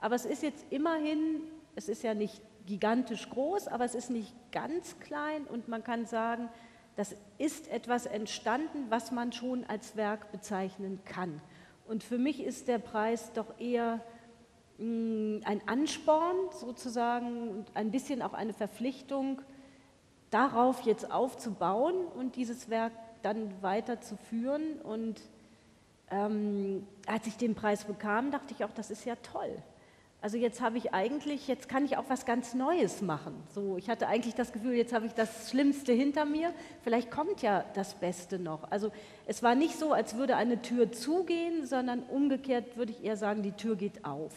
aber es ist jetzt immerhin, es ist ja nicht gigantisch groß, aber es ist nicht ganz klein und man kann sagen, das ist etwas entstanden, was man schon als Werk bezeichnen kann. Und für mich ist der Preis doch eher ein Ansporn sozusagen und ein bisschen auch eine Verpflichtung, darauf jetzt aufzubauen und dieses Werk dann weiterzuführen. Und als ich den Preis bekam, dachte ich auch, das ist ja toll. Also jetzt habe ich eigentlich, jetzt kann ich auch was ganz Neues machen. So, ich hatte eigentlich das Gefühl, jetzt habe ich das Schlimmste hinter mir, vielleicht kommt ja das Beste noch. Also es war nicht so, als würde eine Tür zugehen, sondern umgekehrt würde ich eher sagen, die Tür geht auf.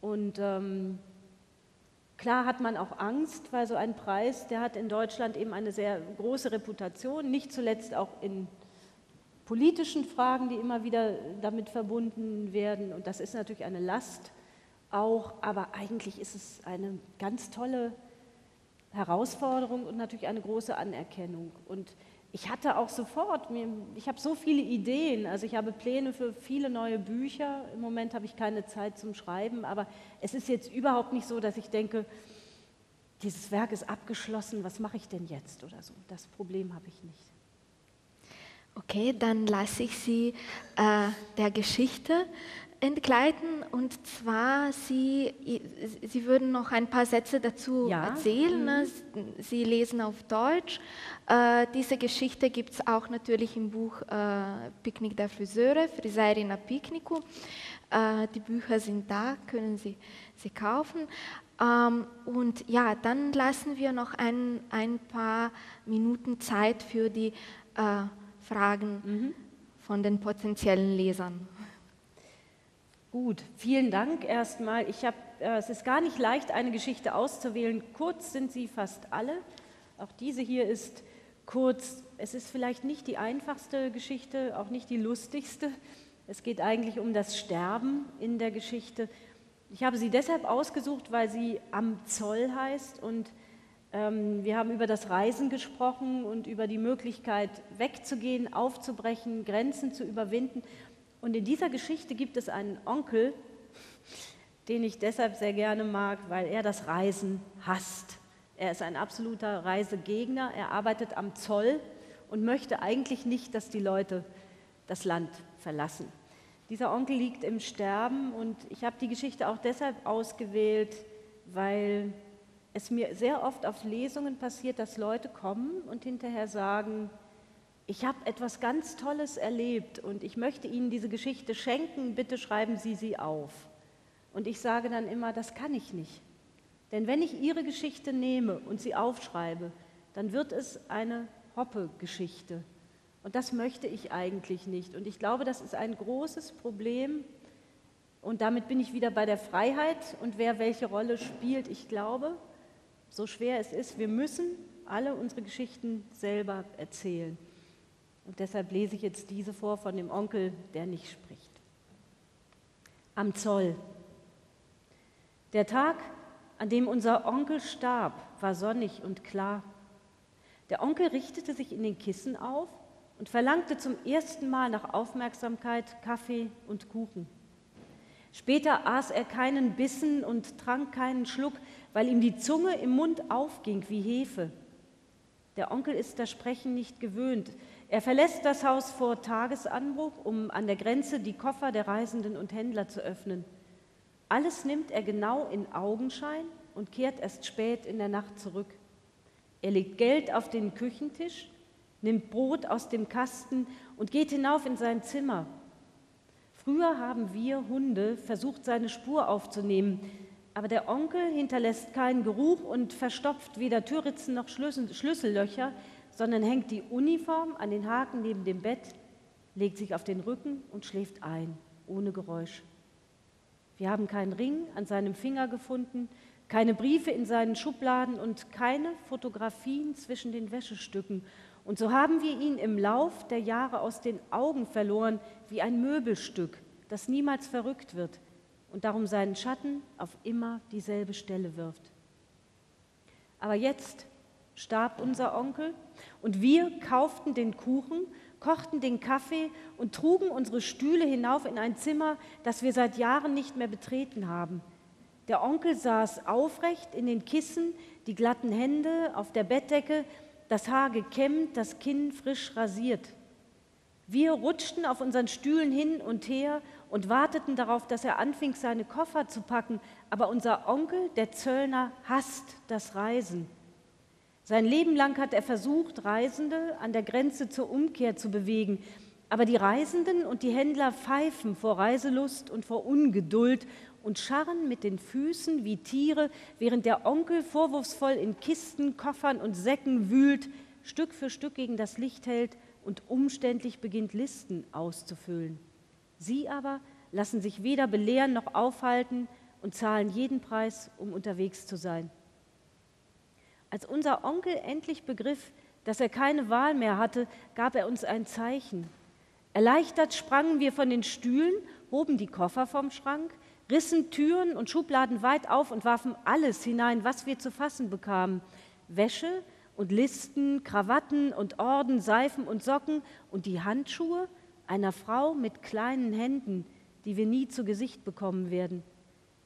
Und klar hat man auch Angst, weil so ein Preis, der hat in Deutschland eben eine sehr große Reputation, nicht zuletzt auch in politischen Fragen, die immer wieder damit verbunden werden. Und das ist natürlich eine Last. Auch, aber eigentlich ist es eine ganz tolle Herausforderung und natürlich eine große Anerkennung. Und ich hatte auch sofort, ich habe so viele Ideen, also ich habe Pläne für viele neue Bücher, im Moment habe ich keine Zeit zum Schreiben, aber es ist jetzt überhaupt nicht so, dass ich denke, dieses Werk ist abgeschlossen, was mache ich denn jetzt oder so, das Problem habe ich nicht. Okay, dann lasse ich Sie der Geschichte entgleiten, und zwar, Sie würden noch ein paar Sätze dazu erzählen, ne? Sie lesen auf Deutsch. Diese Geschichte gibt es auch natürlich im Buch Picknick der Friseure, Friseurina Picknicku. Die Bücher sind da, können Sie sie kaufen. Und ja, dann lassen wir noch ein paar Minuten Zeit für die Fragen von den potenziellen Lesern. Gut, vielen Dank erstmal. Es ist gar nicht leicht, eine Geschichte auszuwählen. Kurz sind sie fast alle. Auch diese hier ist kurz. Es ist vielleicht nicht die einfachste Geschichte, auch nicht die lustigste. Es geht eigentlich um das Sterben in der Geschichte. Ich habe sie deshalb ausgesucht, weil sie Am Zoll heißt. Und wir haben über das Reisen gesprochen und über die Möglichkeit, wegzugehen, aufzubrechen, Grenzen zu überwinden. Und in dieser Geschichte gibt es einen Onkel, den ich deshalb sehr gerne mag, weil er das Reisen hasst. Er ist ein absoluter Reisegegner, er arbeitet am Zoll und möchte eigentlich nicht, dass die Leute das Land verlassen. Dieser Onkel liegt im Sterben und ich habe die Geschichte auch deshalb ausgewählt, weil es mir sehr oft auf Lesungen passiert, dass Leute kommen und hinterher sagen, ich habe etwas ganz Tolles erlebt und ich möchte Ihnen diese Geschichte schenken, bitte schreiben Sie sie auf. Und ich sage dann immer, das kann ich nicht. Denn wenn ich Ihre Geschichte nehme und sie aufschreibe, dann wird es eine Hoppe-Geschichte. Und das möchte ich eigentlich nicht. Und ich glaube, das ist ein großes Problem. Und damit bin ich wieder bei der Freiheit und wer welche Rolle spielt. Ich glaube, so schwer es ist, wir müssen alle unsere Geschichten selber erzählen. Und deshalb lese ich jetzt diese vor von dem Onkel, der nicht spricht. Am Zoll. Der Tag, an dem unser Onkel starb, war sonnig und klar. Der Onkel richtete sich in den Kissen auf und verlangte zum ersten Mal nach Aufmerksamkeit, Kaffee und Kuchen. Später aß er keinen Bissen und trank keinen Schluck, weil ihm die Zunge im Mund aufging wie Hefe. Der Onkel ist das Sprechen nicht gewöhnt. Er verlässt das Haus vor Tagesanbruch, um an der Grenze die Koffer der Reisenden und Händler zu öffnen. Alles nimmt er genau in Augenschein und kehrt erst spät in der Nacht zurück. Er legt Geld auf den Küchentisch, nimmt Brot aus dem Kasten und geht hinauf in sein Zimmer. Früher haben wir Hunde versucht, seine Spur aufzunehmen, aber der Onkel hinterlässt keinen Geruch und verstopft weder Türritzen noch Schlüssellöcher, sondern hängt die Uniform an den Haken neben dem Bett, legt sich auf den Rücken und schläft ein, ohne Geräusch. Wir haben keinen Ring an seinem Finger gefunden, keine Briefe in seinen Schubladen und keine Fotografien zwischen den Wäschestücken. Und so haben wir ihn im Lauf der Jahre aus den Augen verloren, wie ein Möbelstück, das niemals verrückt wird und darum seinen Schatten auf immer dieselbe Stelle wirft. Aber jetzt starb unser Onkel und wir kauften den Kuchen, kochten den Kaffee und trugen unsere Stühle hinauf in ein Zimmer, das wir seit Jahren nicht mehr betreten haben. Der Onkel saß aufrecht in den Kissen, die glatten Hände auf der Bettdecke, das Haar gekämmt, das Kinn frisch rasiert. Wir rutschten auf unseren Stühlen hin und her und warteten darauf, dass er anfing, seine Koffer zu packen. Aber unser Onkel, der Zöllner, hasst das Reisen. Sein Leben lang hat er versucht, Reisende an der Grenze zur Umkehr zu bewegen. Aber die Reisenden und die Händler pfeifen vor Reiselust und vor Ungeduld und scharren mit den Füßen wie Tiere, während der Onkel vorwurfsvoll in Kisten, Koffern und Säcken wühlt, Stück für Stück gegen das Licht hält und umständlich beginnt, Listen auszufüllen. Sie aber lassen sich weder belehren noch aufhalten und zahlen jeden Preis, um unterwegs zu sein. Als unser Onkel endlich begriff, dass er keine Wahl mehr hatte, gab er uns ein Zeichen. Erleichtert sprangen wir von den Stühlen, hoben die Koffer vom Schrank, rissen Türen und Schubladen weit auf und warfen alles hinein, was wir zu fassen bekamen. Wäsche und Listen, Krawatten und Orden, Seifen und Socken und die Handschuhe einer Frau mit kleinen Händen, die wir nie zu Gesicht bekommen werden.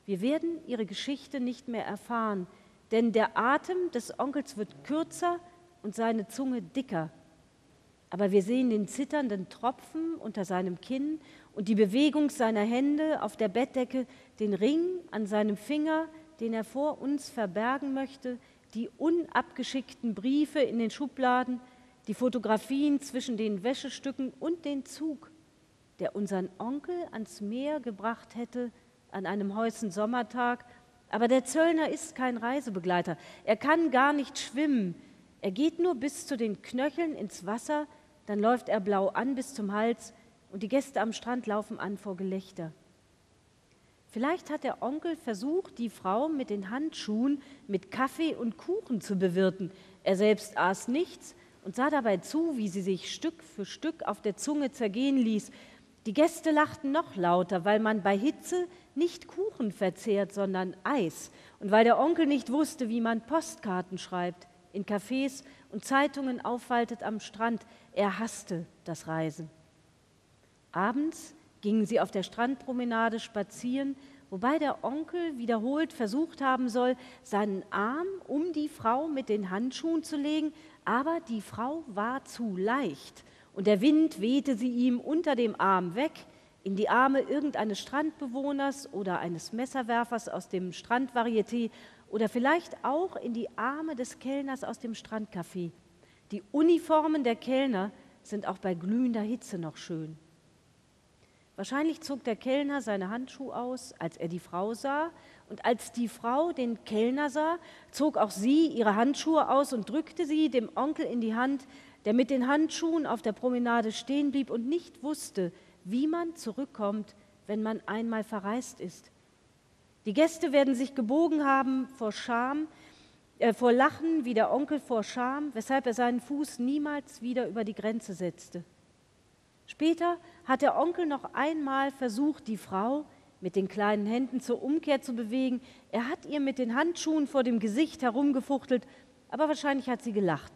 Wir werden ihre Geschichte nicht mehr erfahren, denn der Atem des Onkels wird kürzer und seine Zunge dicker. Aber wir sehen den zitternden Tropfen unter seinem Kinn und die Bewegung seiner Hände auf der Bettdecke, den Ring an seinem Finger, den er vor uns verbergen möchte, die unabgeschickten Briefe in den Schubladen, die Fotografien zwischen den Wäschestücken und den Zug, der unseren Onkel ans Meer gebracht hätte an einem heißen Sommertag. Aber der Zöllner ist kein Reisebegleiter. Er kann gar nicht schwimmen. Er geht nur bis zu den Knöcheln ins Wasser, dann läuft er blau an bis zum Hals und die Gäste am Strand laufen an vor Gelächter. Vielleicht hat der Onkel versucht, die Frau mit den Handschuhen mit Kaffee und Kuchen zu bewirten. Er selbst aß nichts und sah dabei zu, wie sie sich Stück für Stück auf der Zunge zergehen ließ. Die Gäste lachten noch lauter, weil man bei Hitze nicht Kuchen verzehrt, sondern Eis und weil der Onkel nicht wusste, wie man Postkarten schreibt, in Cafés und Zeitungen aufwaltet am Strand. Er hasste das Reisen. Abends gingen sie auf der Strandpromenade spazieren, wobei der Onkel wiederholt versucht haben soll, seinen Arm um die Frau mit den Handschuhen zu legen, aber die Frau war zu leicht und der Wind wehte sie ihm unter dem Arm weg, in die Arme irgendeines Strandbewohners oder eines Messerwerfers aus dem Strandvarieté oder vielleicht auch in die Arme des Kellners aus dem Strandcafé. Die Uniformen der Kellner sind auch bei glühender Hitze noch schön. Wahrscheinlich zog der Kellner seine Handschuhe aus, als er die Frau sah. Und als die Frau den Kellner sah, zog auch sie ihre Handschuhe aus und drückte sie dem Onkel in die Hand, der mit den Handschuhen auf der Promenade stehen blieb und nicht wusste, wie man zurückkommt, wenn man einmal verreist ist. Die Gäste werden sich gebogen haben vor Scham, vor Lachen, wie der Onkel vor Scham, weshalb er seinen Fuß niemals wieder über die Grenze setzte. Später hat der Onkel noch einmal versucht, die Frau mit den kleinen Händen zur Umkehr zu bewegen. Er hat ihr mit den Handschuhen vor dem Gesicht herumgefuchtelt, aber wahrscheinlich hat sie gelacht,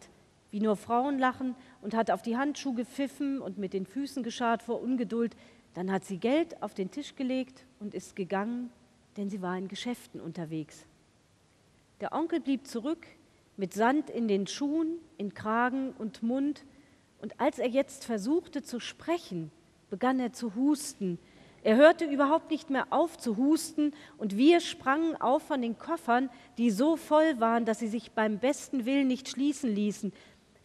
wie nur Frauen lachen, und hat auf die Handschuhe gepfiffen und mit den Füßen gescharrt vor Ungeduld. Dann hat sie Geld auf den Tisch gelegt und ist gegangen, denn sie war in Geschäften unterwegs. Der Onkel blieb zurück, mit Sand in den Schuhen, in Kragen und Mund, und als er jetzt versuchte zu sprechen, begann er zu husten. Er hörte überhaupt nicht mehr auf zu husten und wir sprangen auf von den Koffern, die so voll waren, dass sie sich beim besten Willen nicht schließen ließen.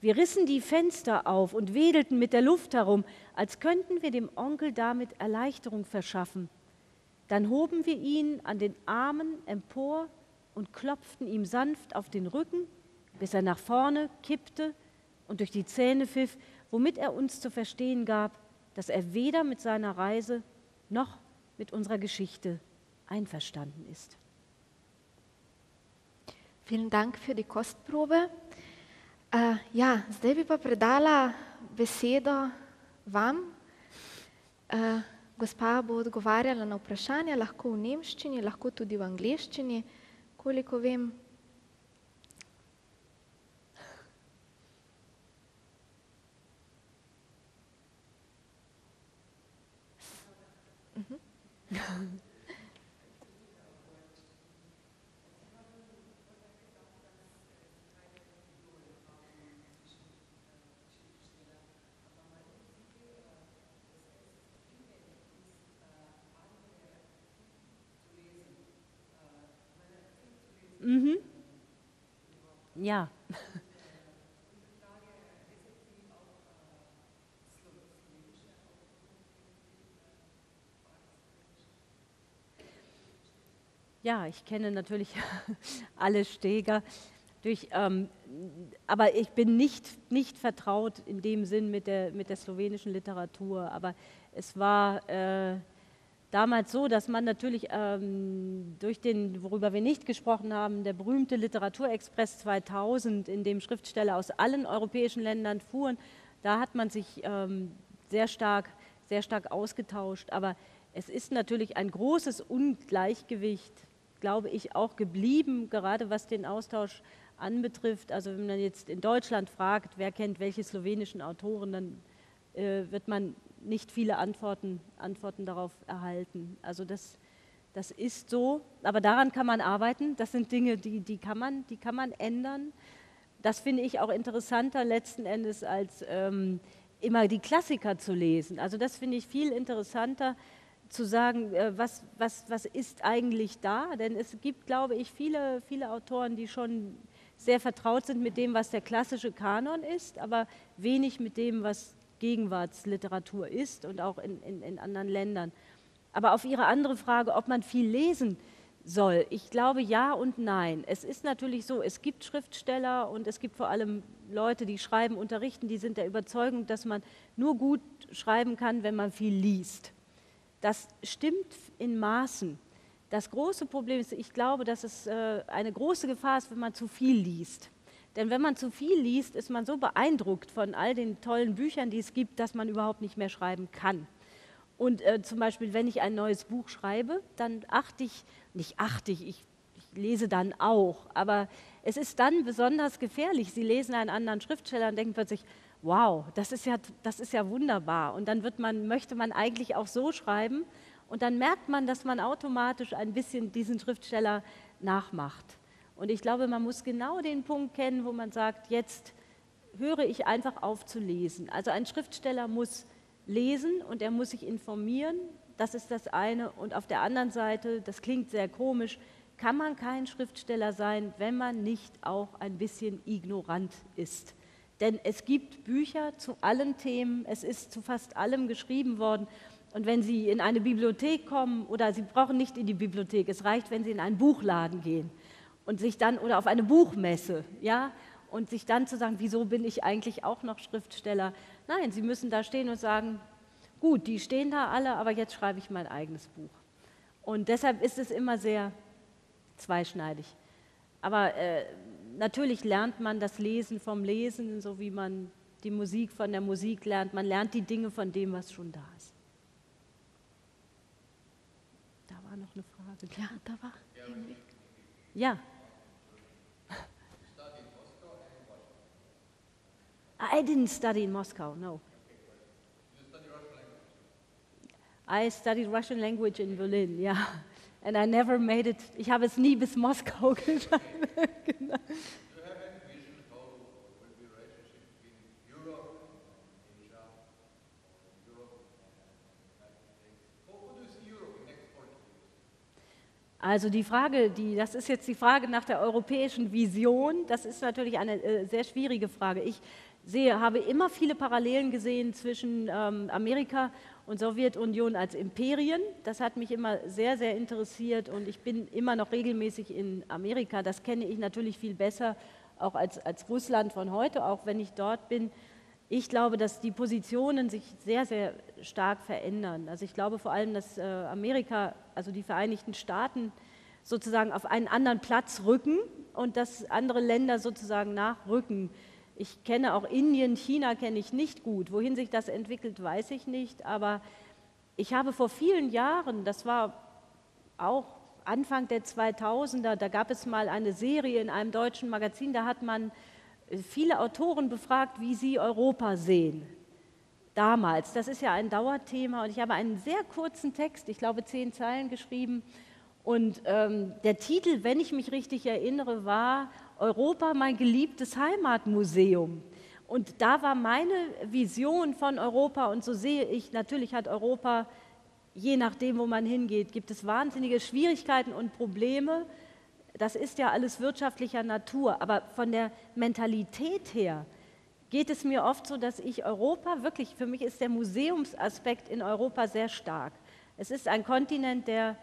Wir rissen die Fenster auf und wedelten mit der Luft herum, als könnten wir dem Onkel damit Erleichterung verschaffen. Dann hoben wir ihn an den Armen empor und klopften ihm sanft auf den Rücken, bis er nach vorne kippte und durch die Zähne pfiff, womit er uns zu verstehen gab, dass er weder mit seiner Reise noch mit unserer Geschichte einverstanden ist. Vielen Dank für die Kostprobe. Ja, zdaj bi pa predala besedo vam. Gospa bo odgovarjala na vprašanja, lahko v nemščini, lahko tudi v angleščini, koliko vem. Mhm. Ja. Ja, ich kenne natürlich alle Steger, aber ich bin nicht vertraut in dem Sinn mit der slowenischen Literatur. Aber es war damals so, dass man natürlich durch den, worüber wir nicht gesprochen haben, der berühmte Literaturexpress 2000, in dem Schriftsteller aus allen europäischen Ländern fuhren, da hat man sich sehr stark ausgetauscht. Aber es ist natürlich ein großes Ungleichgewicht, glaube ich, auch geblieben, gerade was den Austausch anbetrifft. Also wenn man jetzt in Deutschland fragt, wer kennt welche slowenischen Autoren, dann wird man nicht viele Antworten darauf erhalten. Also das ist so, aber daran kann man arbeiten. Das sind Dinge, die kann man ändern. Das finde ich auch interessanter letzten Endes, als immer die Klassiker zu lesen. Also das finde ich viel interessanter, zu sagen, was ist eigentlich da? Denn es gibt, glaube ich, viele Autoren, die schon sehr vertraut sind mit dem, was der klassische Kanon ist, aber wenig mit dem, was Gegenwartsliteratur ist und auch in anderen Ländern. Aber auf Ihre andere Frage, ob man viel lesen soll, ich glaube ja und nein. Es ist natürlich so, es gibt Schriftsteller und es gibt vor allem Leute, die schreiben, unterrichten, die sind der Überzeugung, dass man nur gut schreiben kann, wenn man viel liest. Das stimmt in Maßen. Das große Problem ist, ich glaube, dass es eine große Gefahr ist, wenn man zu viel liest. Denn wenn man zu viel liest, ist man so beeindruckt von all den tollen Büchern, die es gibt, dass man überhaupt nicht mehr schreiben kann. Und zum Beispiel, wenn ich ein neues Buch schreibe, dann ich lese dann auch. Aber es ist dann besonders gefährlich. Sie lesen einen anderen Schriftsteller und denken plötzlich, wow, das ist ja wunderbar. Und dann möchte man eigentlich auch so schreiben. Und dann merkt man, dass man automatisch ein bisschen diesen Schriftsteller nachmacht. Und ich glaube, man muss genau den Punkt kennen, wo man sagt, jetzt höre ich einfach auf zu lesen. Also ein Schriftsteller muss lesen und er muss sich informieren. Das ist das eine. Und auf der anderen Seite, das klingt sehr komisch, kann man kein Schriftsteller sein, wenn man nicht auch ein bisschen ignorant ist. Denn es gibt Bücher zu allen Themen, es ist zu fast allem geschrieben worden. Und wenn Sie in eine Bibliothek kommen, oder Sie brauchen nicht in die Bibliothek, es reicht, wenn Sie in einen Buchladen gehen und sich dann, oder auf eine Buchmesse, ja, und sich dann zu sagen, wieso bin ich eigentlich auch noch Schriftsteller? Nein, Sie müssen da stehen und sagen, gut, die stehen da alle, aber jetzt schreibe ich mein eigenes Buch. Und deshalb ist es immer sehr zweischneidig. Aber natürlich lernt man das Lesen vom Lesen, so wie man die Musik von der Musik lernt. Man lernt die Dinge von dem, was schon da ist. Da war noch eine Frage. Ja, da war. Ja. I didn't study in Moscow, no. You study Russian language? I studied Russian language in Berlin, yeah. And I never made it. Ich habe es nie bis Moskau geschafft. Genau. Do you have any vision how will be relationship between Europe and Asia, or Europe and the United States? How do you see Europe in the next 40 years? Also die Frage, das ist jetzt die Frage nach der europäischen Vision. Das ist natürlich eine sehr schwierige Frage. Ich habe immer viele Parallelen gesehen zwischen Amerika und Sowjetunion als Imperien. Das hat mich immer sehr, sehr interessiert und ich bin immer noch regelmäßig in Amerika. Das kenne ich natürlich viel besser, auch als Russland von heute, auch wenn ich dort bin. Ich glaube, dass die Positionen sich sehr, sehr stark verändern. Also ich glaube vor allem, dass Amerika, also die Vereinigten Staaten, sozusagen auf einen anderen Platz rücken und dass andere Länder sozusagen nachrücken. Ich kenne auch Indien, China kenne ich nicht gut. Wohin sich das entwickelt, weiß ich nicht. Aber ich habe vor vielen Jahren, das war auch Anfang der 2000er, da gab es mal eine Serie in einem deutschen Magazin, da hat man viele Autoren befragt, wie sie Europa sehen. Damals, das ist ja ein Dauerthema und ich habe einen sehr kurzen Text, ich glaube 10 Zeilen geschrieben und der Titel, wenn ich mich richtig erinnere, war Europa, mein geliebtes Heimatmuseum. Und da war meine Vision von Europa und so sehe ich, natürlich hat Europa, je nachdem, wo man hingeht, gibt es wahnsinnige Schwierigkeiten und Probleme. Das ist ja alles wirtschaftlicher Natur, aber von der Mentalität her geht es mir oft so, dass ich Europa wirklich, für mich ist der Museumsaspekt in Europa sehr stark. Es ist ein Kontinent, der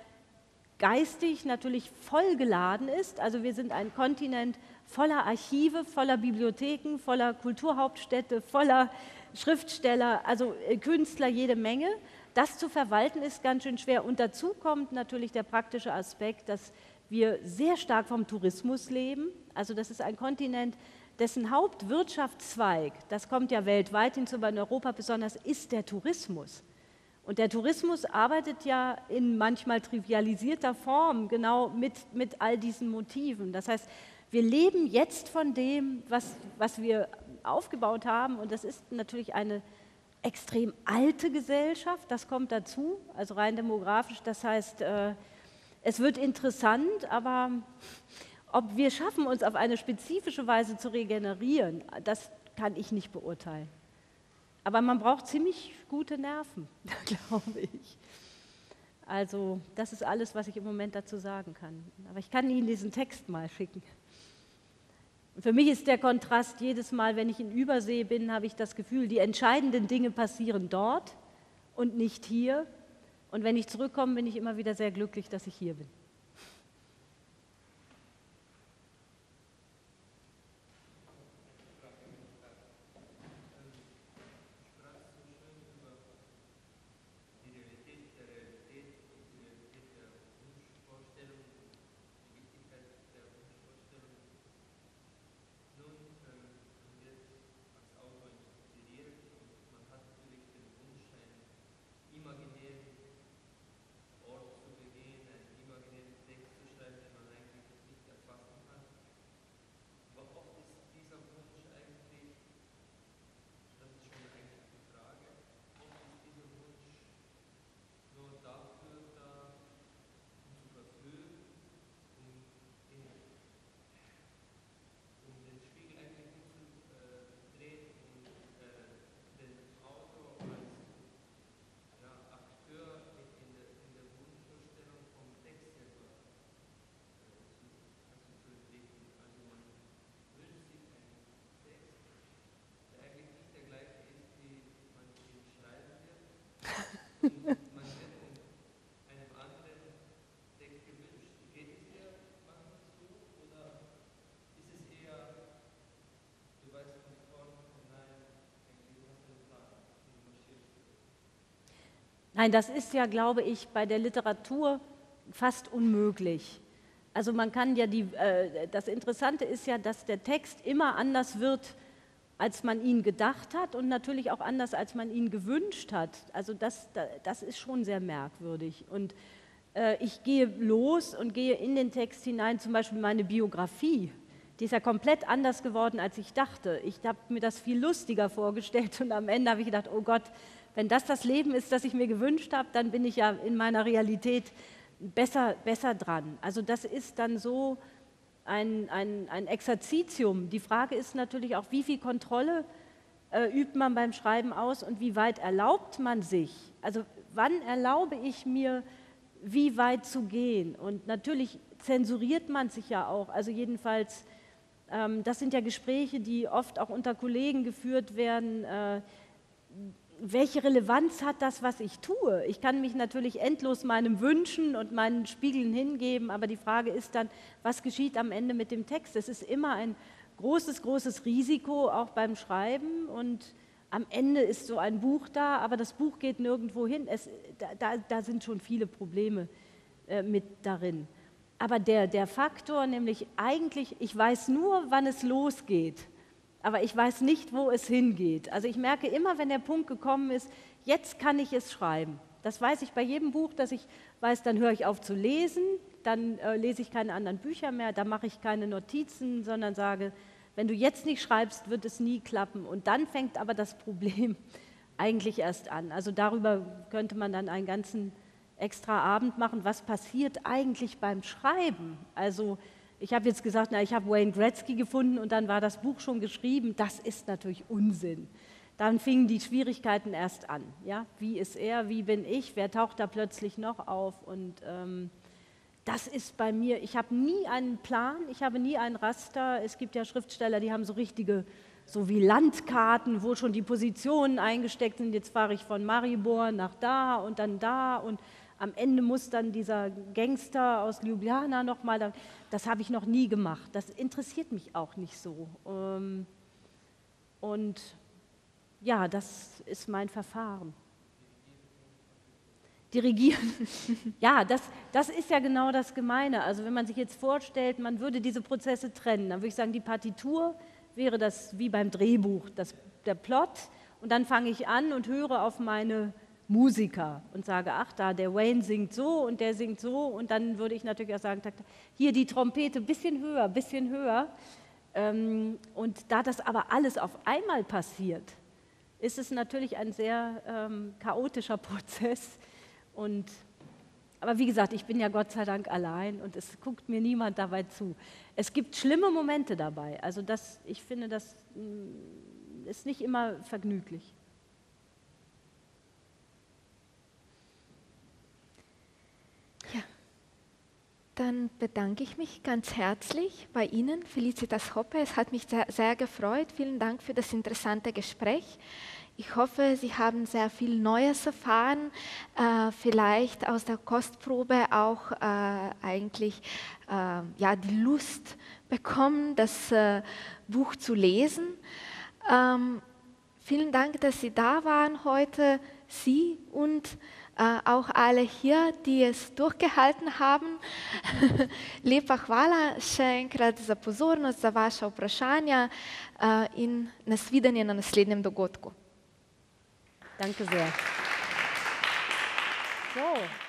geistig natürlich vollgeladen ist. Also wir sind ein Kontinent voller Archive, voller Bibliotheken, voller Kulturhauptstädte, voller Schriftsteller, also Künstler, jede Menge. Das zu verwalten ist ganz schön schwer. Und dazu kommt natürlich der praktische Aspekt, dass wir sehr stark vom Tourismus leben. Also das ist ein Kontinent, dessen Hauptwirtschaftszweig, das kommt ja weltweit hinzu, aber in Europa besonders, ist der Tourismus. Und der Tourismus arbeitet ja in manchmal trivialisierter Form genau mit all diesen Motiven. Das heißt, wir leben jetzt von dem, was wir aufgebaut haben. Und das ist natürlich eine extrem alte Gesellschaft, das kommt dazu, also rein demografisch. Das heißt, es wird interessant, aber ob wir schaffen, uns auf eine spezifische Weise zu regenerieren, das kann ich nicht beurteilen. Aber man braucht ziemlich gute Nerven, glaube ich. Also das ist alles, was ich im Moment dazu sagen kann. Aber ich kann Ihnen diesen Text mal schicken. Für mich ist der Kontrast jedes Mal, wenn ich in Übersee bin, habe ich das Gefühl, die entscheidenden Dinge passieren dort und nicht hier. Und wenn ich zurückkomme, bin ich immer wieder sehr glücklich, dass ich hier bin. Nein, das ist ja, glaube ich, bei der Literatur fast unmöglich. Also man kann ja, das Interessante ist ja, dass der Text immer anders wird, als man ihn gedacht hat und natürlich auch anders, als man ihn gewünscht hat. Also das ist schon sehr merkwürdig. Und ich gehe los und gehe in den Text hinein, zum Beispiel meine Biografie. Die ist ja komplett anders geworden, als ich dachte. Ich habe mir das viel lustiger vorgestellt und am Ende habe ich gedacht, oh Gott, wenn das das Leben ist, das ich mir gewünscht habe, dann bin ich ja in meiner Realität besser dran. Also das ist dann so ein Exerzitium. Die Frage ist natürlich auch, wie viel Kontrolle übt man beim Schreiben aus und wie weit erlaubt man sich? Also wann erlaube ich mir, wie weit zu gehen? Und natürlich zensuriert man sich ja auch, also jedenfalls, das sind ja Gespräche, die oft auch unter Kollegen geführt werden, welche Relevanz hat das, was ich tue? Ich kann mich natürlich endlos meinem Wünschen und meinen Spiegeln hingeben, aber die Frage ist dann, was geschieht am Ende mit dem Text? Es ist immer ein großes Risiko, auch beim Schreiben, und am Ende ist so ein Buch da, aber das Buch geht nirgendwo hin. Da sind schon viele Probleme mit darin. Aber der Faktor, nämlich eigentlich, ich weiß nur, wann es losgeht, aber ich weiß nicht, wo es hingeht. Also ich merke immer, wenn der Punkt gekommen ist, jetzt kann ich es schreiben. Das weiß ich bei jedem Buch, dass ich weiß, dann höre ich auf zu lesen, dann lese ich keine anderen Bücher mehr, dann mache ich keine Notizen, sondern sage, wenn du jetzt nicht schreibst, wird es nie klappen. Und dann fängt aber das Problem eigentlich erst an. Also darüber könnte man dann einen ganzen extra Abend machen, was passiert eigentlich beim Schreiben? Also ich habe jetzt gesagt, na, ich habe Wayne Gretzky gefunden und dann war das Buch schon geschrieben. Das ist natürlich Unsinn. Dann fingen die Schwierigkeiten erst an. Ja? Wie ist er, wie bin ich, wer taucht da plötzlich noch auf? Und das ist bei mir, ich habe nie einen Plan, ich habe nie einen Raster. Es gibt ja Schriftsteller, die haben so richtige, so wie Landkarten, wo schon die Positionen eingesteckt sind. Jetzt fahre ich von Maribor nach da und dann da und am Ende muss dann dieser Gangster aus Ljubljana nochmal, das habe ich noch nie gemacht. Das interessiert mich auch nicht so. Und ja, das ist mein Verfahren. Dirigieren. Ja, das ist ja genau das Gemeine. Also wenn man sich jetzt vorstellt, man würde diese Prozesse trennen, dann würde ich sagen, die Partitur wäre das wie beim Drehbuch, der Plot. Und dann fange ich an und höre auf meine Musiker und sage, ach da, der Wayne singt so und der singt so und dann würde ich natürlich auch sagen, hier die Trompete, bisschen höher, bisschen höher. Und da das aber alles auf einmal passiert, ist es natürlich ein sehr chaotischer Prozess. Aber wie gesagt, ich bin ja Gott sei Dank allein und es guckt mir niemand dabei zu. Es gibt schlimme Momente dabei, also ich finde, das ist nicht immer vergnüglich. Dann bedanke ich mich ganz herzlich bei Ihnen, Felicitas Hoppe. Es hat mich sehr, sehr gefreut. Vielen Dank für das interessante Gespräch. Ich hoffe, Sie haben sehr viel Neues erfahren, vielleicht aus der Kostprobe auch eigentlich ja, die Lust bekommen, das Buch zu lesen. Vielen Dank, dass Sie da waren heute, Sie und auch alle hier, die es durchgehalten haben. Lepa hvala še enkrat za pozornost, za vaša vprašanja in nasvidenje na naslednjem dogodku. Danke sehr. So.